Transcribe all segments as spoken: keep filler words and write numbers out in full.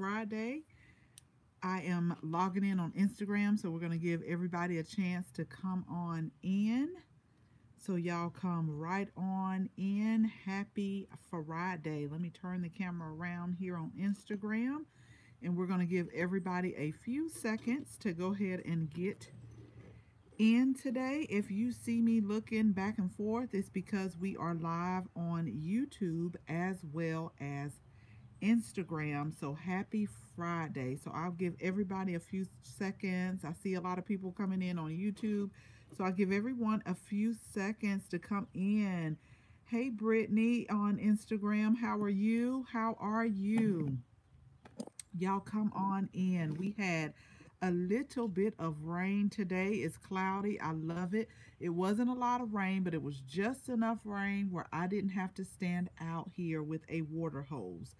Friday. I am logging in on Instagram, so we're going to give everybody a chance to come on in. So y'all come right on in. Happy Friday. Let me turn the camera around here on Instagram, and we're going to give everybody a few seconds to go ahead and get in today. If you see me looking back and forth, it's because we are live on YouTube as well as Instagram. So happy Friday. So I'll give everybody a few seconds. I see a lot of people coming in on YouTube, so I'll give everyone a few seconds to come in. Hey Brittany on Instagram, how are you? How are you? Y'all come on in. We had a little bit of rain today. It's cloudy. I love it. It wasn't a lot of rain, but it was just enough rain where I didn't have to stand out here with a water hose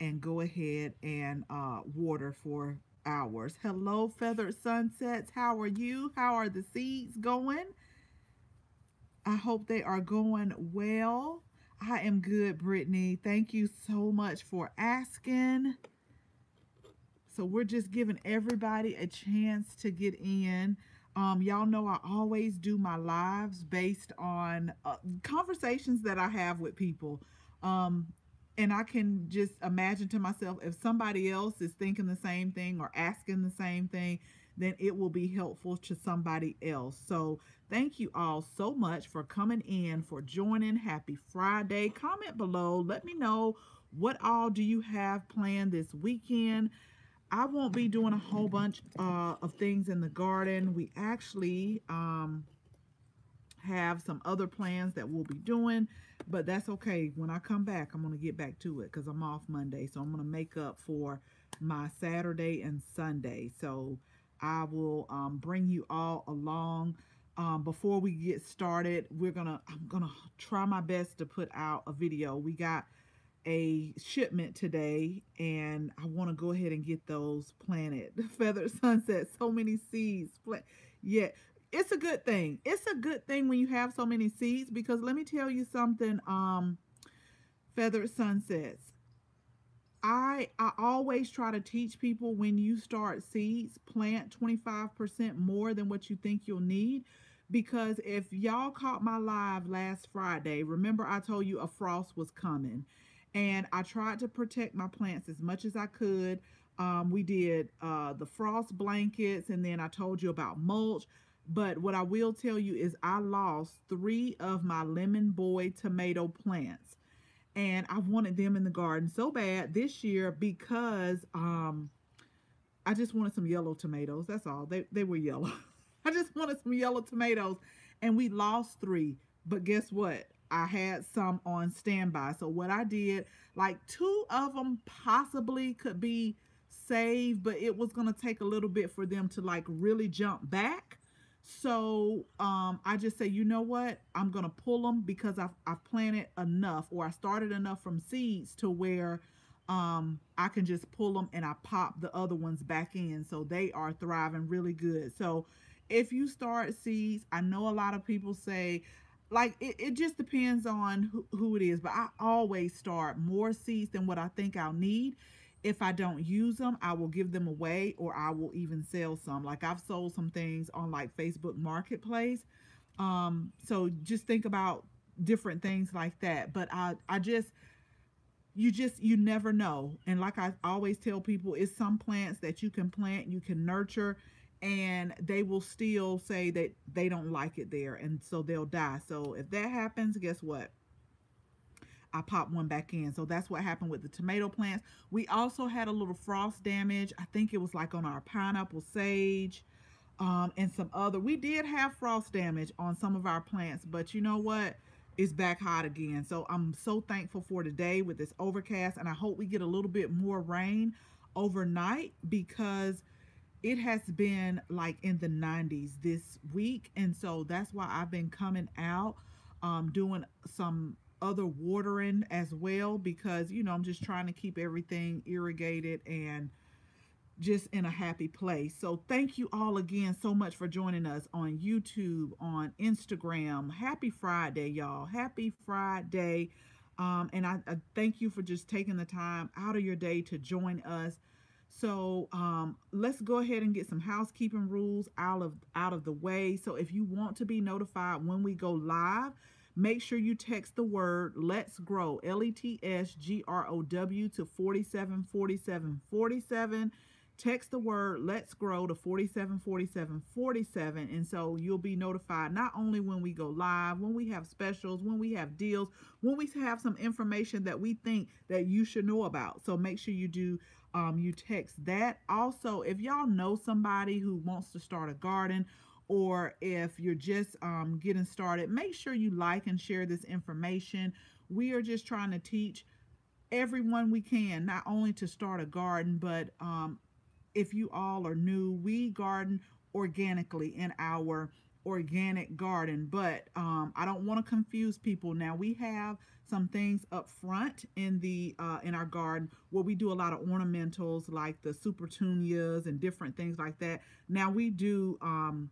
and go ahead and uh, water for hours. Hello, Feathered Sunsets. How are you? How are the seeds going? I hope they are going well. I am good, Brittany. Thank you so much for asking. So we're just giving everybody a chance to get in. Um, y'all know I always do my lives based on uh, conversations that I have with people. Um, And I can just imagine to myself, if somebody else is thinking the same thing or asking the same thing, then it will be helpful to somebody else. So thank you all so much for coming in, for joining. Happy Friday. Comment below. Let me know, what all do you have planned this weekend? I won't be doing a whole bunch uh, of things in the garden. We actually um, have some other plans that we'll be doing. But that's okay. When I come back, I'm going to get back to it because I'm off Monday. So I'm going to make up for my Saturday and Sunday. So I will um, bring you all along. Um, before we get started, we're going to, I'm going to try my best to put out a video. We got a shipment today, and I want to go ahead and get those planted. Feathered Sunset, so many seeds. Yeah. It's a good thing. It's a good thing when you have so many seeds, because let me tell you something, um, Feathered Sunsets. I, I always try to teach people, when you start seeds, plant twenty-five percent more than what you think you'll need. Because if y'all caught my live last Friday, remember I told you a frost was coming. And I tried to protect my plants as much as I could. Um, we did uh, the frost blankets, and then I told you about mulch. But what I will tell you is I lost three of my Lemon Boy tomato plants. And I wanted them in the garden so bad this year because um, I just wanted some yellow tomatoes. That's all. They, they were yellow. I just wanted some yellow tomatoes. And we lost three. But guess what? I had some on standby. So what I did, like two of them possibly could be saved, but it was going to take a little bit for them to like really jump back. So um, I just say, you know what, I'm going to pull them because I've, I've planted enough, or I started enough from seeds to where um, I can just pull them and I pop the other ones back in. So they are thriving really good. So if you start seeds, I know a lot of people say, like, it, it just depends on who, who it is. But I always start more seeds than what I think I'll need. If I don't use them, I will give them away, or I will even sell some. Like, I've sold some things on like Facebook Marketplace. Um, so just think about different things like that. But I, I just, you just, you never know. And like I always tell people, it's some plants that you can plant, you can nurture, and they will still say that they don't like it there. And so they'll die. So if that happens, guess what? I popped one back in. So that's what happened with the tomato plants. We also had a little frost damage. I think it was like on our pineapple sage um, and some other. We did have frost damage on some of our plants, but you know what? It's back hot again. So I'm so thankful for today with this overcast, and I hope we get a little bit more rain overnight, because it has been like in the nineties this week. And so that's why I've been coming out um, doing some other watering as well, because you know I'm just trying to keep everything irrigated and just in a happy place. So thank you all again so much for joining us on YouTube, on Instagram. Happy Friday, y'all. Happy Friday. Um, and I, I thank you for just taking the time out of your day to join us. So um, let's go ahead and get some housekeeping rules out of out of the way. So if you want to be notified when we go live, make sure you text the word "Let's Grow" L E T S G R O W to four seven four seven four seven. Text the word "Let's Grow" to four seven four seven four seven, and so you'll be notified not only when we go live, when we have specials, when we have deals, when we have some information that we think that you should know about. So make sure you do um, you text that. Also, if y'all know somebody who wants to start a garden, or if you're just um, getting started, make sure you like and share this information. We are just trying to teach everyone we can, not only to start a garden, but um, if you all are new, we garden organically in our organic garden, but um, I don't want to confuse people. Now, we have some things up front in the uh, in our garden where we do a lot of ornamentals like the super tunias and different things like that. Now, we do um,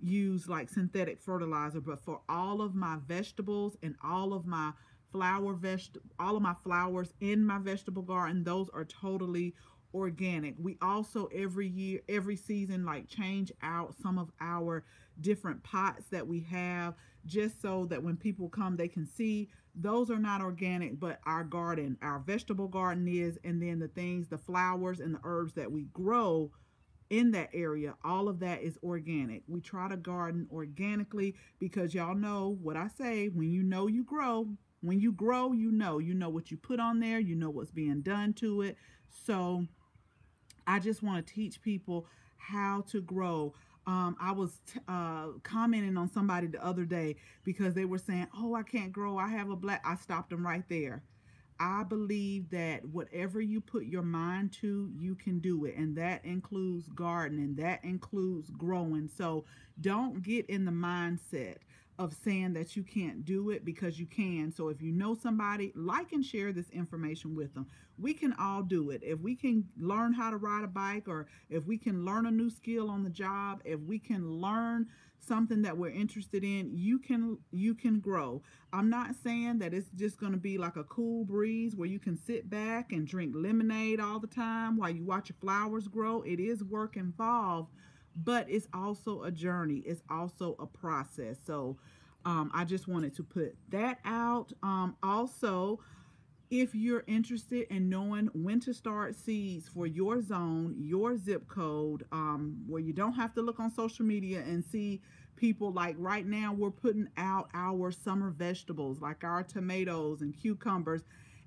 use like synthetic fertilizer, but for all of my vegetables and all of my flower veg- all of my flowers in my vegetable garden, those are totally organic. We also every year, every season, like change out some of our different pots that we have, just so that when people come, they can see those are not organic, but our garden, our vegetable garden is, and then the things, the flowers and the herbs that we grow in that area, all of that is organic. We try to garden organically because y'all know what I say, when you know you grow, when you grow, you know, you know what you put on there, you know what's being done to it. So I just want to teach people how to grow. Um, I was t uh, commenting on somebody the other day because they were saying, oh, I can't grow, I have a black. I stopped them right there. I believe that whatever you put your mind to, you can do it. And that includes gardening. That includes growing. So don't get in the mindset of saying that you can't do it, because you can. So if you know somebody, like and share this information with them. We can all do it. If we can learn how to ride a bike, or if we can learn a new skill on the job, if we can learn something that we're interested in, you can you can grow. I'm not saying that it's just going to be like a cool breeze where you can sit back and drink lemonade all the time while you watch your flowers grow. It is work involved, but it's also a journey. It's also a process. So um, I just wanted to put that out. Um, also, if you're interested in knowing when to start seeds for your zone, your zip code, um, where you don't have to look on social media and see people, like right now we're putting out our summer vegetables, like our tomatoes and cucumbers.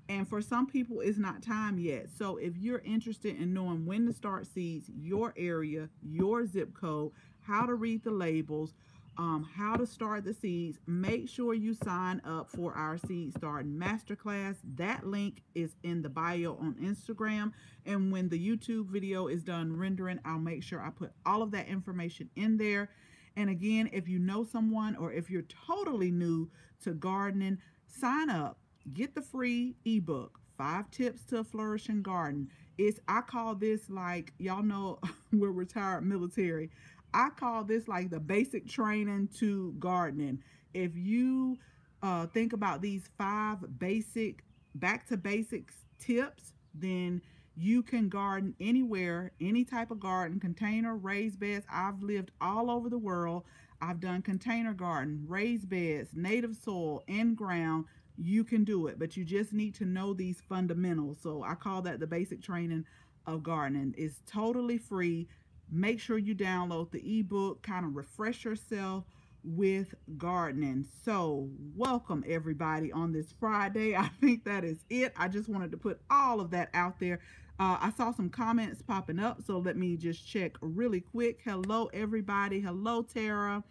And for some people, it's not time yet. So if you're interested in knowing when to start seeds, your area, your zip code, how to read the labels, um, how to start the seeds, make sure you sign up for our Seed Starting Masterclass. That link is in the bio on Instagram. And when the YouTube video is done rendering, I'll make sure I put all of that information in there. And again, if you know someone, or if you're totally new to gardening, sign up. Get the free ebook, Five Tips to a Flourishing Garden. It's, I call this, like, y'all know we're retired military. I call this like the basic training to gardening. If you uh, think about these five basic, back to basics tips, then you can garden anywhere, any type of garden, container, raised beds. I've lived all over the world. I've done container garden, raised beds, native soil, in-ground. You can do it, but you just need to know these fundamentals. So I call that the basic training of gardening. It's totally free. Make sure you download the ebook, kind of refresh yourself with gardening. So welcome everybody on this Friday. I think that is it. I just wanted to put all of that out there. Uh, I saw some comments popping up, so let me just check really quick. Hello everybody. Hello Tara.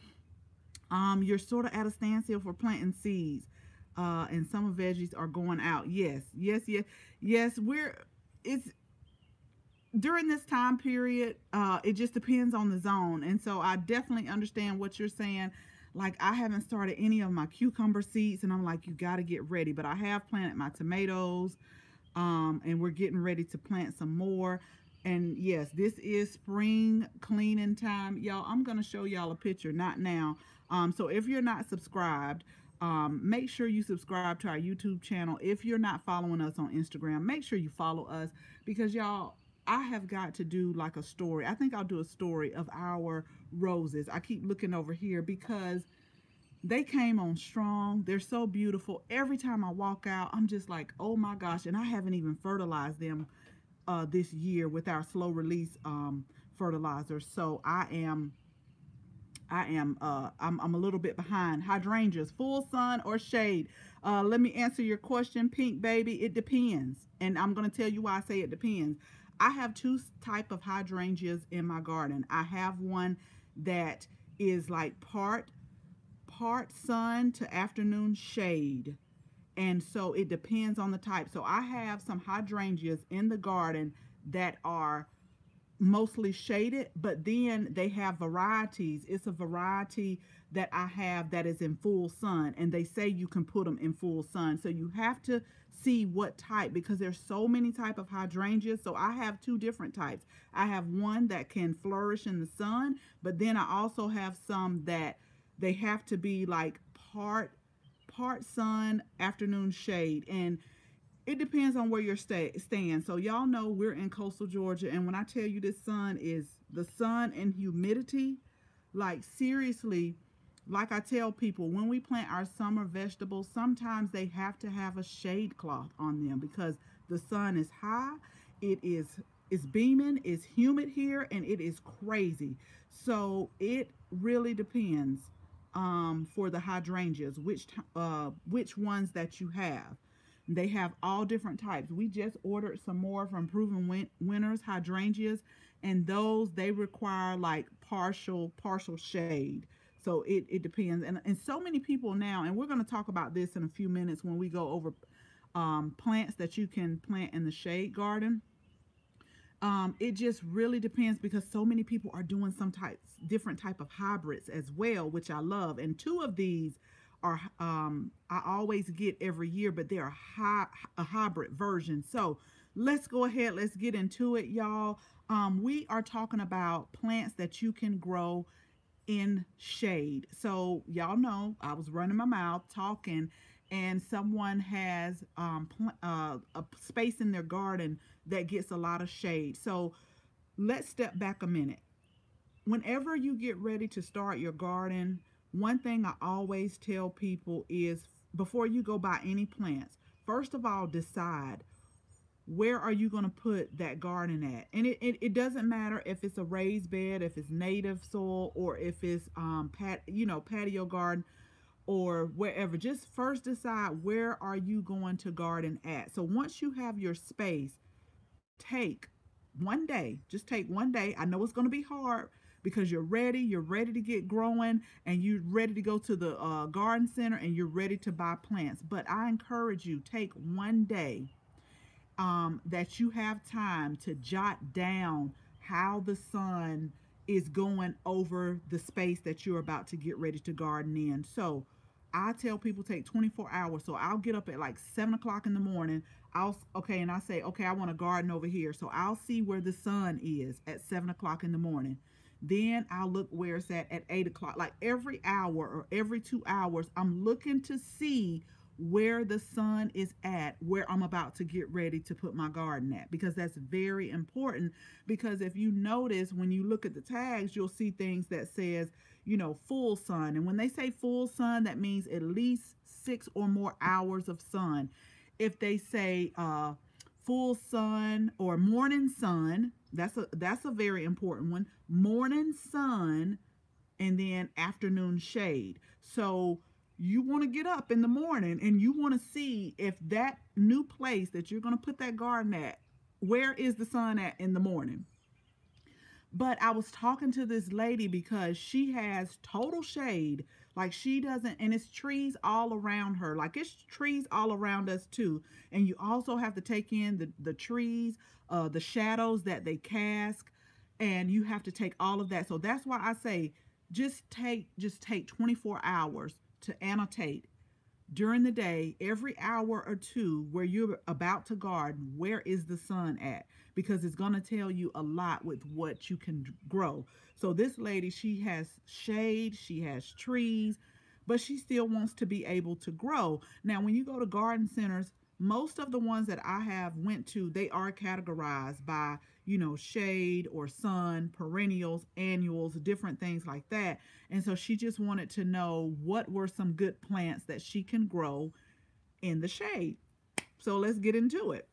Um, you're sort of at a standstill for planting seeds. Uh, and some veggies are going out. Yes, yes, yes, yes. We're it's during this time period. Uh, it just depends on the zone, and so I definitely understand what you're saying. Like, I haven't started any of my cucumber seeds, and I'm like, you got to get ready. But I have planted my tomatoes, um, and we're getting ready to plant some more. And yes, this is spring cleaning time, y'all. I'm gonna show y'all a picture, not now. Um, so if you're not subscribed. Um, make sure you subscribe to our YouTube channel. If you're not following us on Instagram, make sure you follow us, because y'all, I have got to do like a story. I think I'll do a story of our roses. I keep looking over here because they came on strong. They're so beautiful. Every time I walk out, I'm just like, oh my gosh. And I haven't even fertilized them uh, this year with our slow release um, fertilizer. So I am, I am, uh, I'm, I'm a little bit behind. Hydrangeas, full sun or shade? Uh, let me answer your question, Pink Baby. It depends. And I'm going to tell you why I say it depends. I have two type of hydrangeas in my garden. I have one that is like part part sun to afternoon shade, and so it depends on the type. So I have some hydrangeas in the garden that are mostly shaded, but then they have varieties. It's a variety that I have that is in full sun, and they say you can put them in full sun, so you have to see what type, because there's so many type of hydrangeas. So I have two different types. I have one that can flourish in the sun, but then I also have some that they have to be like part part sun, afternoon shade, and it depends on where you're stay, staying. So y'all know we're in coastal Georgia, and when I tell you this sun is, the sun and humidity, like seriously, like I tell people, when we plant our summer vegetables, sometimes they have to have a shade cloth on them because the sun is high, it is it's beaming, it's humid here, and it is crazy. So it really depends um, for the hydrangeas, which, uh, which ones that you have. They have all different types. We just ordered some more from Proven Win Winners hydrangeas, and those, they require like partial, partial shade. So it, it depends. And, and so many people now, and we're going to talk about this in a few minutes when we go over um, plants that you can plant in the shade garden. Um, it just really depends because so many people are doing some types, different type of hybrids as well, which I love. And two of these are, um, I always get every year, but they're a, high, a hybrid version. So let's go ahead. Let's get into it, y'all. Um, we are talking about plants that you can grow in shade. So y'all know I was running my mouth talking, and someone has um, uh, a space in their garden that gets a lot of shade. So let's step back a minute. Whenever you get ready to start your garden, one thing I always tell people is before you go buy any plants, first of all, decide where are you going to put that garden at. And it, it, it doesn't matter if it's a raised bed, if it's native soil, or if it's um, pat, you know, patio garden or wherever. Just first decide where are you going to garden at. So once you have your space, take one day. Just take one day. I know it's going to be hard because you're ready. You're ready to get growing, and you're ready to go to the uh, garden center, and you're ready to buy plants. But I encourage you, take one day Um, that you have time to jot down how the sun is going over the space that you're about to get ready to garden in. So I tell people take twenty-four hours. So I'll get up at like seven o'clock in the morning. I'll, okay. And I say, okay, I want to garden over here. So I'll see where the sun is at seven o'clock in the morning. Then I'll look where it's at at eight o'clock, like every hour or every two hours, I'm looking to see where the sun is at, where I'm about to get ready to put my garden at, because that's very important. Because if you notice, when you look at the tags, you'll see things that says, you know, full sun. And when they say full sun, that means at least six or more hours of sun. If they say uh, full sun or morning sun, that's a, that's a very important one. Morning sun, and then afternoon shade. So you want to get up in the morning and you want to see if that new place that you're going to put that garden at, where is the sun at in the morning. But I was talking to this lady because she has total shade. Like she doesn't, and it's trees all around her. Like it's trees all around us too. And you also have to take in the, the trees, uh, the shadows that they cast, and you have to take all of that. So that's why I say, just take, just take twenty-four hours to annotate during the day, every hour or two where you're about to garden, where is the sun at? Because it's going to tell you a lot with what you can grow. So this lady, she has shade, she has trees, but she still wants to be able to grow. Now, when you go to garden centers, most of the ones that I have went to, they are categorized by, you know, shade or sun, perennials, annuals, different things like that. And so she just wanted to know what were some good plants that she can grow in the shade. So let's get into it.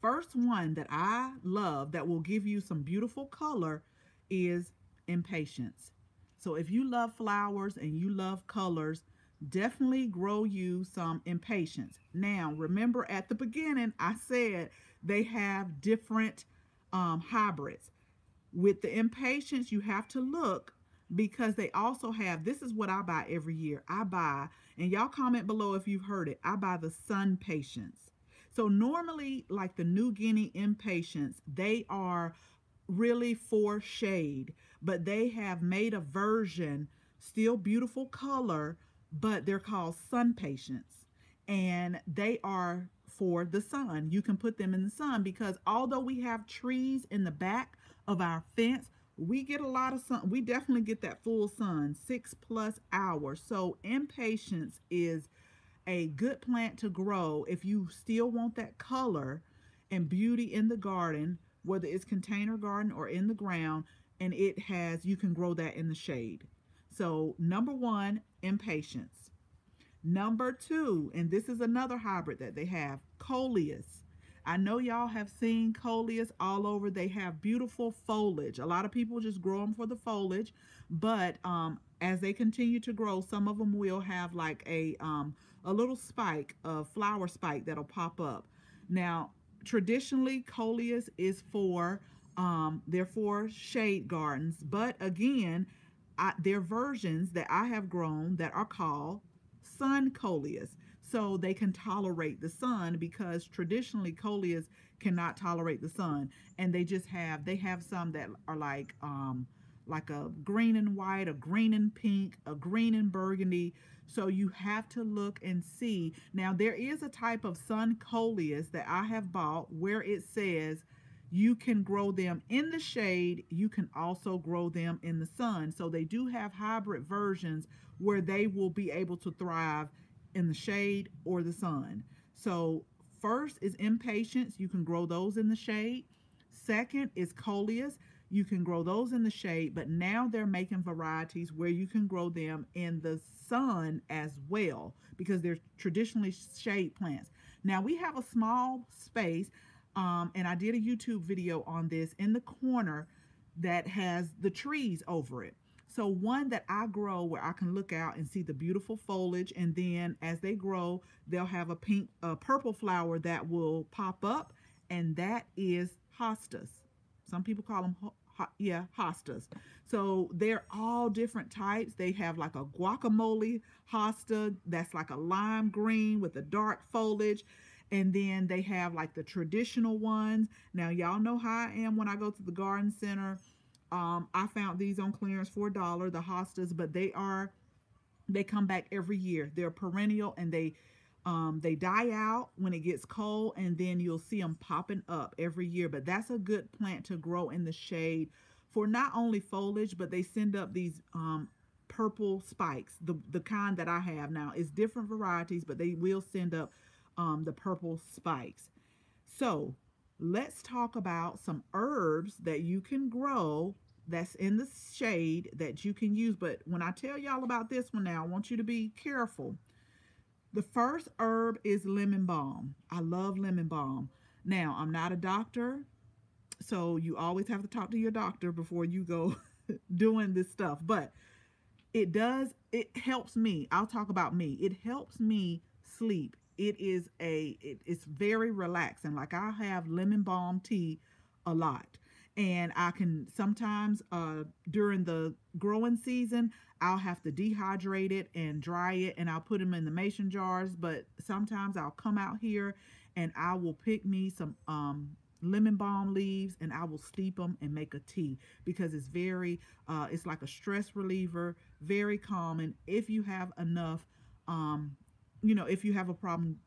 First one that I love that will give you some beautiful color is impatiens. So if you love flowers and you love colors, definitely grow you some impatiens. Now, remember at the beginning, I said they have different um, hybrids. With the impatiens, you have to look because they also have, this is what I buy every year. I buy, and y'all comment below if you've heard it, I buy the sun patience. So normally, like the New Guinea impatiens, they are really for shade, but they have made a version, still beautiful color, but they're called sun patience, and they are for the sun. You can put them in the sun because although we have trees in the back of our fence, we get a lot of sun. We definitely get that full sun, six plus hours. So impatiens is a good plant to grow if you still want that color and beauty in the garden, whether it's container garden or in the ground, and it has, you can grow that in the shade. So number one, impatiens. Number two, and this is another hybrid that they have, coleus. I know y'all have seen coleus all over. They have beautiful foliage. A lot of people just grow them for the foliage, but um, as they continue to grow, some of them will have like a, um, a little spike, a flower spike that'll pop up. Now, traditionally, coleus is for, um, they're for shade gardens, but again, I, they're versions that I have grown that are called sun coleus. So they can tolerate the sun because traditionally coleus cannot tolerate the sun. And they just have, they have some that are like, um, like a green and white, a green and pink, a green and burgundy. So you have to look and see. Now there is a type of sun coleus that I have bought where it says you can grow them in the shade. You can also grow them in the sun. So they do have hybrid versions where they will be able to thrive in the shade or the sun. So first is impatiens. You can grow those in the shade. Second is coleus. You can grow those in the shade, but now they're making varieties where you can grow them in the sun as well because they're traditionally shade plants. Now we have a small space, um, and I did a YouTube video on this in the corner that has the trees over it. So one that I grow where I can look out and see the beautiful foliage, and then as they grow, they'll have a pink, a purple flower that will pop up, and that is hostas. Some people call them Yeah, hostas. So they're all different types. They have like a guacamole hosta that's like a lime green with a dark foliage. And then they have like the traditional ones. Now y'all know how I am when I go to the garden center. Um, I found these on clearance for a dollar, the hostas, but they are, they come back every year. They're perennial and they Um, they die out when it gets cold, and then you'll see them popping up every year. But that's a good plant to grow in the shade for not only foliage, but they send up these um, purple spikes, the, the kind that I have now. It's different varieties, but they will send up um, the purple spikes. So let's talk about some herbs that you can grow that's in the shade that you can use. But when I tell y'all about this one now, I want you to be careful. The first herb is lemon balm. I love lemon balm. Now, I'm not a doctor, so you always have to talk to your doctor before you go doing this stuff. But it does, it helps me. I'll talk about me. It helps me sleep. It is a, it, it's very relaxing. Like I have lemon balm tea a lot. And I can sometimes uh, during the growing season, I'll have to dehydrate it and dry it, and I'll put them in the mason jars. But sometimes I'll come out here and I will pick me some um, lemon balm leaves, and I will steep them and make a tea because it's very, uh, it's like a stress reliever, very calming. If you have enough, um, you know, if you have a problem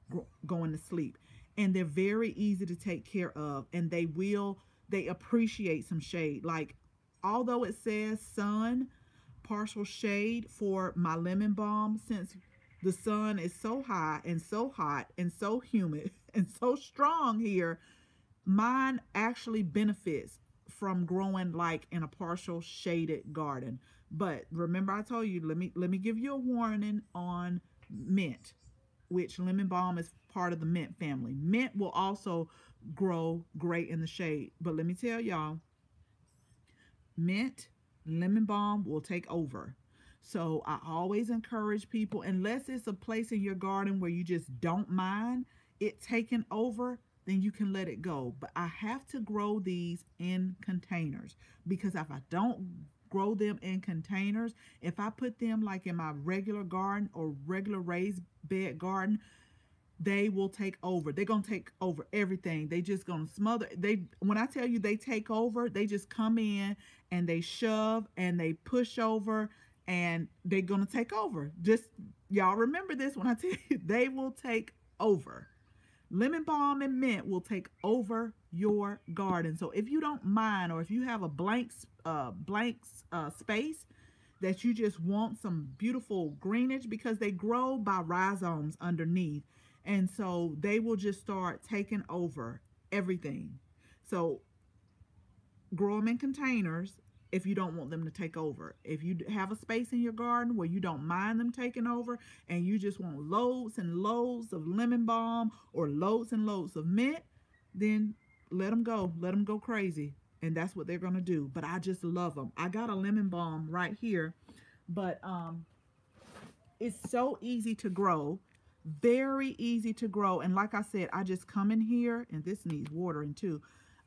going to sleep, and they're very easy to take care of, and they will, they appreciate some shade. Like, although it says sun, partial shade for my lemon balm, since the sun is so high and so hot and so humid and so strong here, Mine actually benefits from growing like in a partial shaded garden. But remember I told you, let me let me give you a warning on mint, which lemon balm is part of the mint family. Mint will also grow great in the shade. But let me tell y'all, mint, lemon balm will take over. So I always encourage people, unless it's a place in your garden where you just don't mind it taking over, then you can let it go. But I have to grow these in containers, because if I don't grow them in containers, if I put them like in my regular garden or regular raised bed garden, they will take over. They're going to take over everything. They just going to smother. They, when I tell you they take over, they just come in and they shove and they push over and they're going to take over. Just, y'all remember this when I tell you, they will take over. Lemon balm and mint will take over your garden. So if you don't mind, or if you have a blank, uh, blank uh, space that you just want some beautiful greenage, because they grow by rhizomes underneath. And so they will just start taking over everything. So grow them in containers if you don't want them to take over. If you have a space in your garden where you don't mind them taking over and you just want loads and loads of lemon balm or loads and loads of mint, then let them go. Let them go crazy. And that's what they're going to do. But I just love them. I got a lemon balm right here. But um, it's so easy to grow. Very easy to grow. And like I said, I just come in here, and this needs watering too.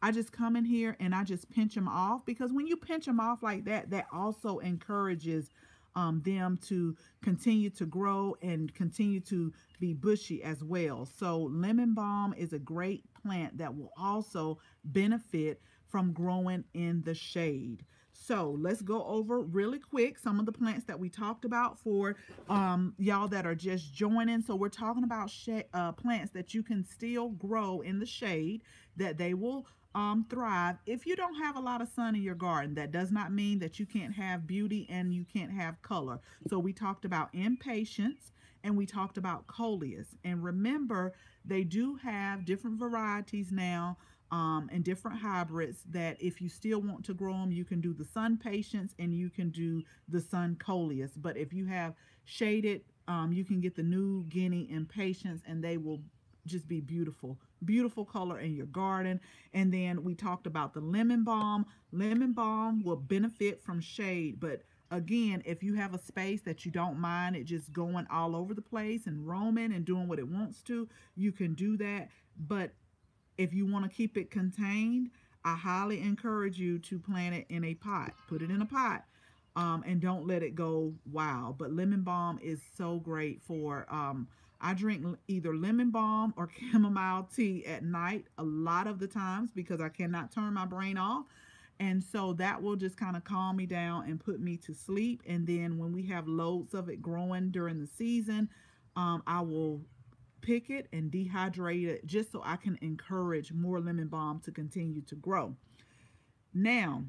I just come in here and I just pinch them off, because when you pinch them off like that, that also encourages um, them to continue to grow and continue to be bushy as well. So lemon balm is a great plant that will also benefit from growing in the shade. So let's go over really quick some of the plants that we talked about for um, y'all that are just joining. So we're talking about uh, plants that you can still grow in the shade, that they will um, thrive if you don't have a lot of sun in your garden. That does not mean that you can't have beauty and you can't have color. So we talked about impatiens, and we talked about coleus. And remember, they do have different varieties now. Um, and different hybrids that if you still want to grow them, you can do the sun patience and you can do the sun coleus. But if you have shaded, um, you can get the New Guinea impatiens, and they will just be beautiful, beautiful color in your garden. And then we talked about the lemon balm. Lemon balm will benefit from shade, but again, if you have a space that you don't mind it just going all over the place and roaming and doing what it wants to, you can do that. But if you want to keep it contained, I highly encourage you to plant it in a pot. Put it in a pot um, and don't let it go wild. But lemon balm is so great for, um, I drink either lemon balm or chamomile tea at night a lot of the times, because I cannot turn my brain off. And so that will just kind of calm me down and put me to sleep. And then when we have loads of it growing during the season, um, I will pick it and dehydrate it just so I can encourage more lemon balm to continue to grow. Now,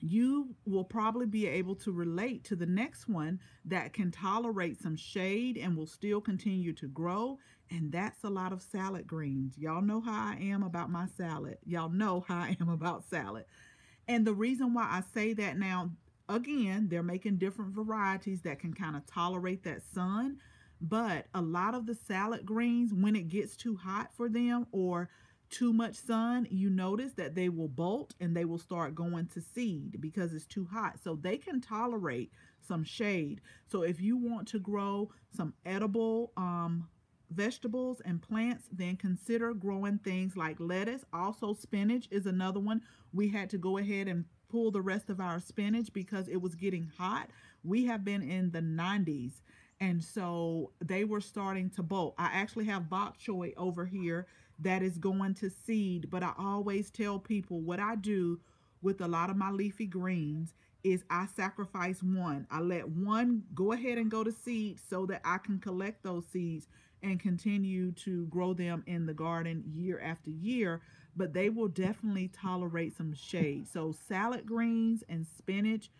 you will probably be able to relate to the next one that can tolerate some shade and will still continue to grow, and that's a lot of salad greens. Y'all know how I am about my salad. Y'all know how I am about salad. And the reason why I say that now, again, they're making different varieties that can kind of tolerate that sun. But a lot of the salad greens, when it gets too hot for them or too much sun, you notice that they will bolt and they will start going to seed because it's too hot. So they can tolerate some shade. So if you want to grow some edible um, vegetables and plants, then consider growing things like lettuce. Also, spinach is another one. We had to go ahead and pull the rest of our spinach because it was getting hot. We have been in the nineties. And so they were starting to bolt. I actually have bok choy over here that is going to seed, but I always tell people what I do with a lot of my leafy greens is I sacrifice one. I let one go ahead and go to seed so that I can collect those seeds and continue to grow them in the garden year after year, but they will definitely tolerate some shade. So salad greens and spinach,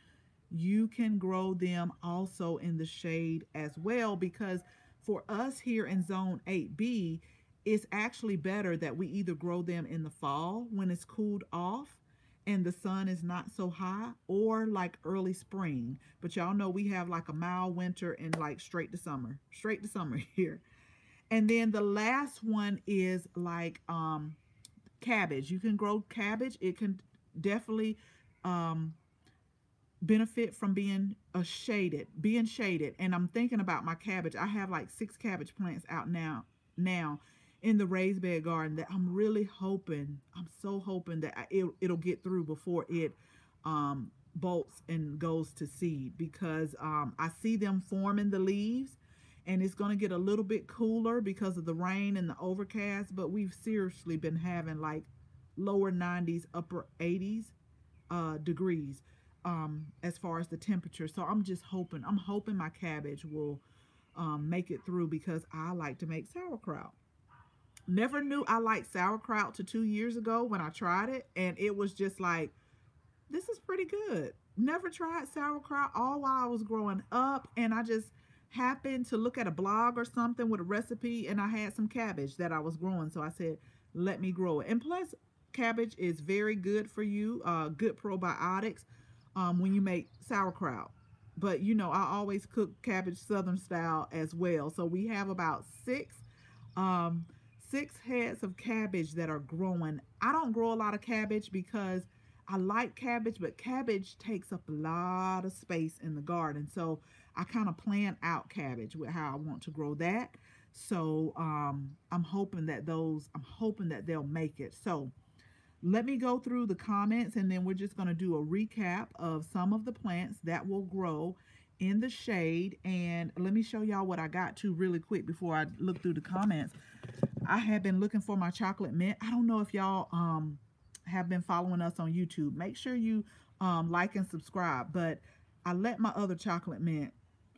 you can grow them also in the shade as well, because for us here in Zone eight B, it's actually better that we either grow them in the fall when it's cooled off and the sun is not so high, or like early spring. But y'all know we have like a mild winter and like straight to summer, straight to summer here. And then the last one is like um, cabbage. You can grow cabbage. It can definitely um, benefit from being a shaded, being shaded. And I'm thinking about my cabbage. I have like six cabbage plants out now, now in the raised bed garden that I'm really hoping, I'm so hoping that I, it, it'll get through before it um, bolts and goes to seed, because um, I see them forming the leaves. And it's going to get a little bit cooler because of the rain and the overcast. But we've seriously been having like lower nineties, upper eighties uh, degrees um, as far as the temperature. So I'm just hoping, I'm hoping my cabbage will um, make it through, because I like to make sauerkraut. Never knew I liked sauerkraut to two years ago when I tried it. And it was just like, this is pretty good. Never tried sauerkraut all while I was growing up. And I just happened to look at a blog or something with a recipe, and I had some cabbage that I was growing, so I said let me grow it. And plus cabbage is very good for you, uh, good probiotics um, when you make sauerkraut. But you know, I always cook cabbage Southern style as well, so we have about six um, six heads of cabbage that are growing. I don't grow a lot of cabbage because I like cabbage, but cabbage takes up a lot of space in the garden, so I kind of plan out cabbage with how I want to grow that. So um, I'm hoping that those, I'm hoping that they'll make it. So let me go through the comments, and then we're just going to do a recap of some of the plants that will grow in the shade. And let me show y'all what I got to really quick before I look through the comments. I have been looking for my chocolate mint. I don't know if y'all um, have been following us on YouTube. Make sure you um, like and subscribe. But I let my other chocolate mint,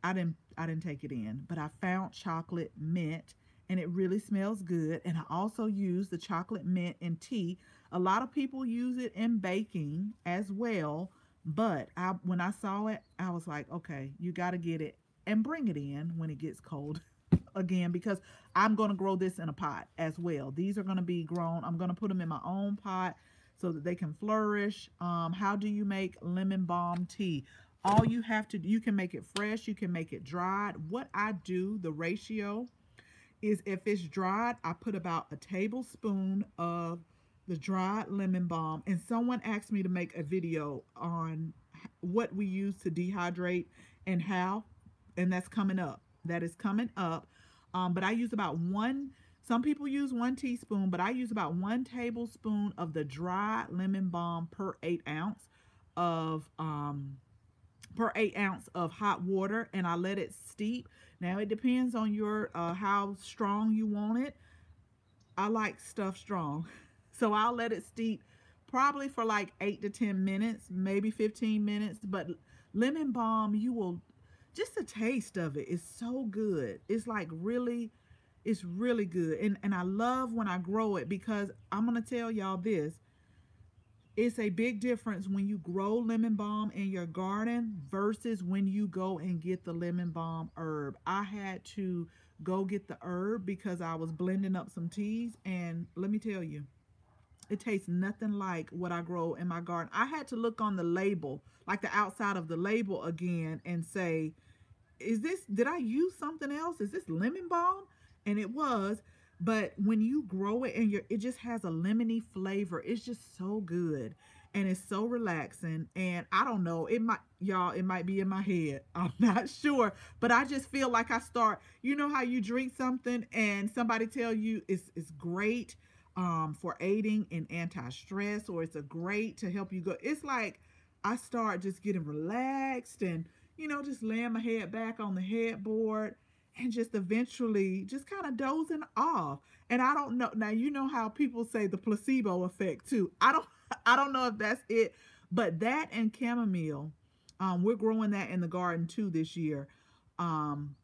I didn't I didn't take it in, but I found chocolate mint, and it really smells good. And I also use the chocolate mint in tea. A lot of people use it in baking as well, but I when I saw it, I was like, okay, you got to get it and bring it in when it gets cold again, because I'm going to grow this in a pot as well. These are going to be grown. I'm going to put them in my own pot so that they can flourish. Um, how do you make lemon balm tea? All you have to do, you can make it fresh, you can make it dried. What I do, the ratio, is if it's dried, I put about a tablespoon of the dried lemon balm. And someone asked me to make a video on what we use to dehydrate and how, and that's coming up. That is coming up. Um, but I use about one, some people use one teaspoon, but I use about one tablespoon of the dried lemon balm per eight ounce of... Um, per eight ounce of hot water, and I let it steep. Now it depends on your uh, how strong you want it. I like stuff strong, so I'll let it steep probably for like eight to ten minutes, maybe fifteen minutes. But lemon balm, you will, just the taste of it is so good. It's like really, it's really good. And, and I love when I grow it, because I'm gonna tell y'all this, it's a big difference when you grow lemon balm in your garden versus when you go and get the lemon balm herb. I had to go get the herb because I was blending up some teas, and let me tell you, it tastes nothing like what I grow in my garden. I had to look on the label, like the outside of the label again, and say, is this, did I use something else? Is this lemon balm? And it was. But when you grow it, and you're, it just has a lemony flavor. It's just so good, and it's so relaxing. And I don't know, it might, y'all, it might be in my head. I'm not sure, but I just feel like I start, you know how you drink something and somebody tell you it's, it's great um, for aiding in anti-stress, or it's a great to help you go. It's like I start just getting relaxed and, you know, just laying my head back on the headboard, and just eventually just kind of dozing off. And I don't know. Now, you know how people say the placebo effect too. I don't I don't know if that's it, but that and chamomile, um, we're growing that in the garden too this year. Um,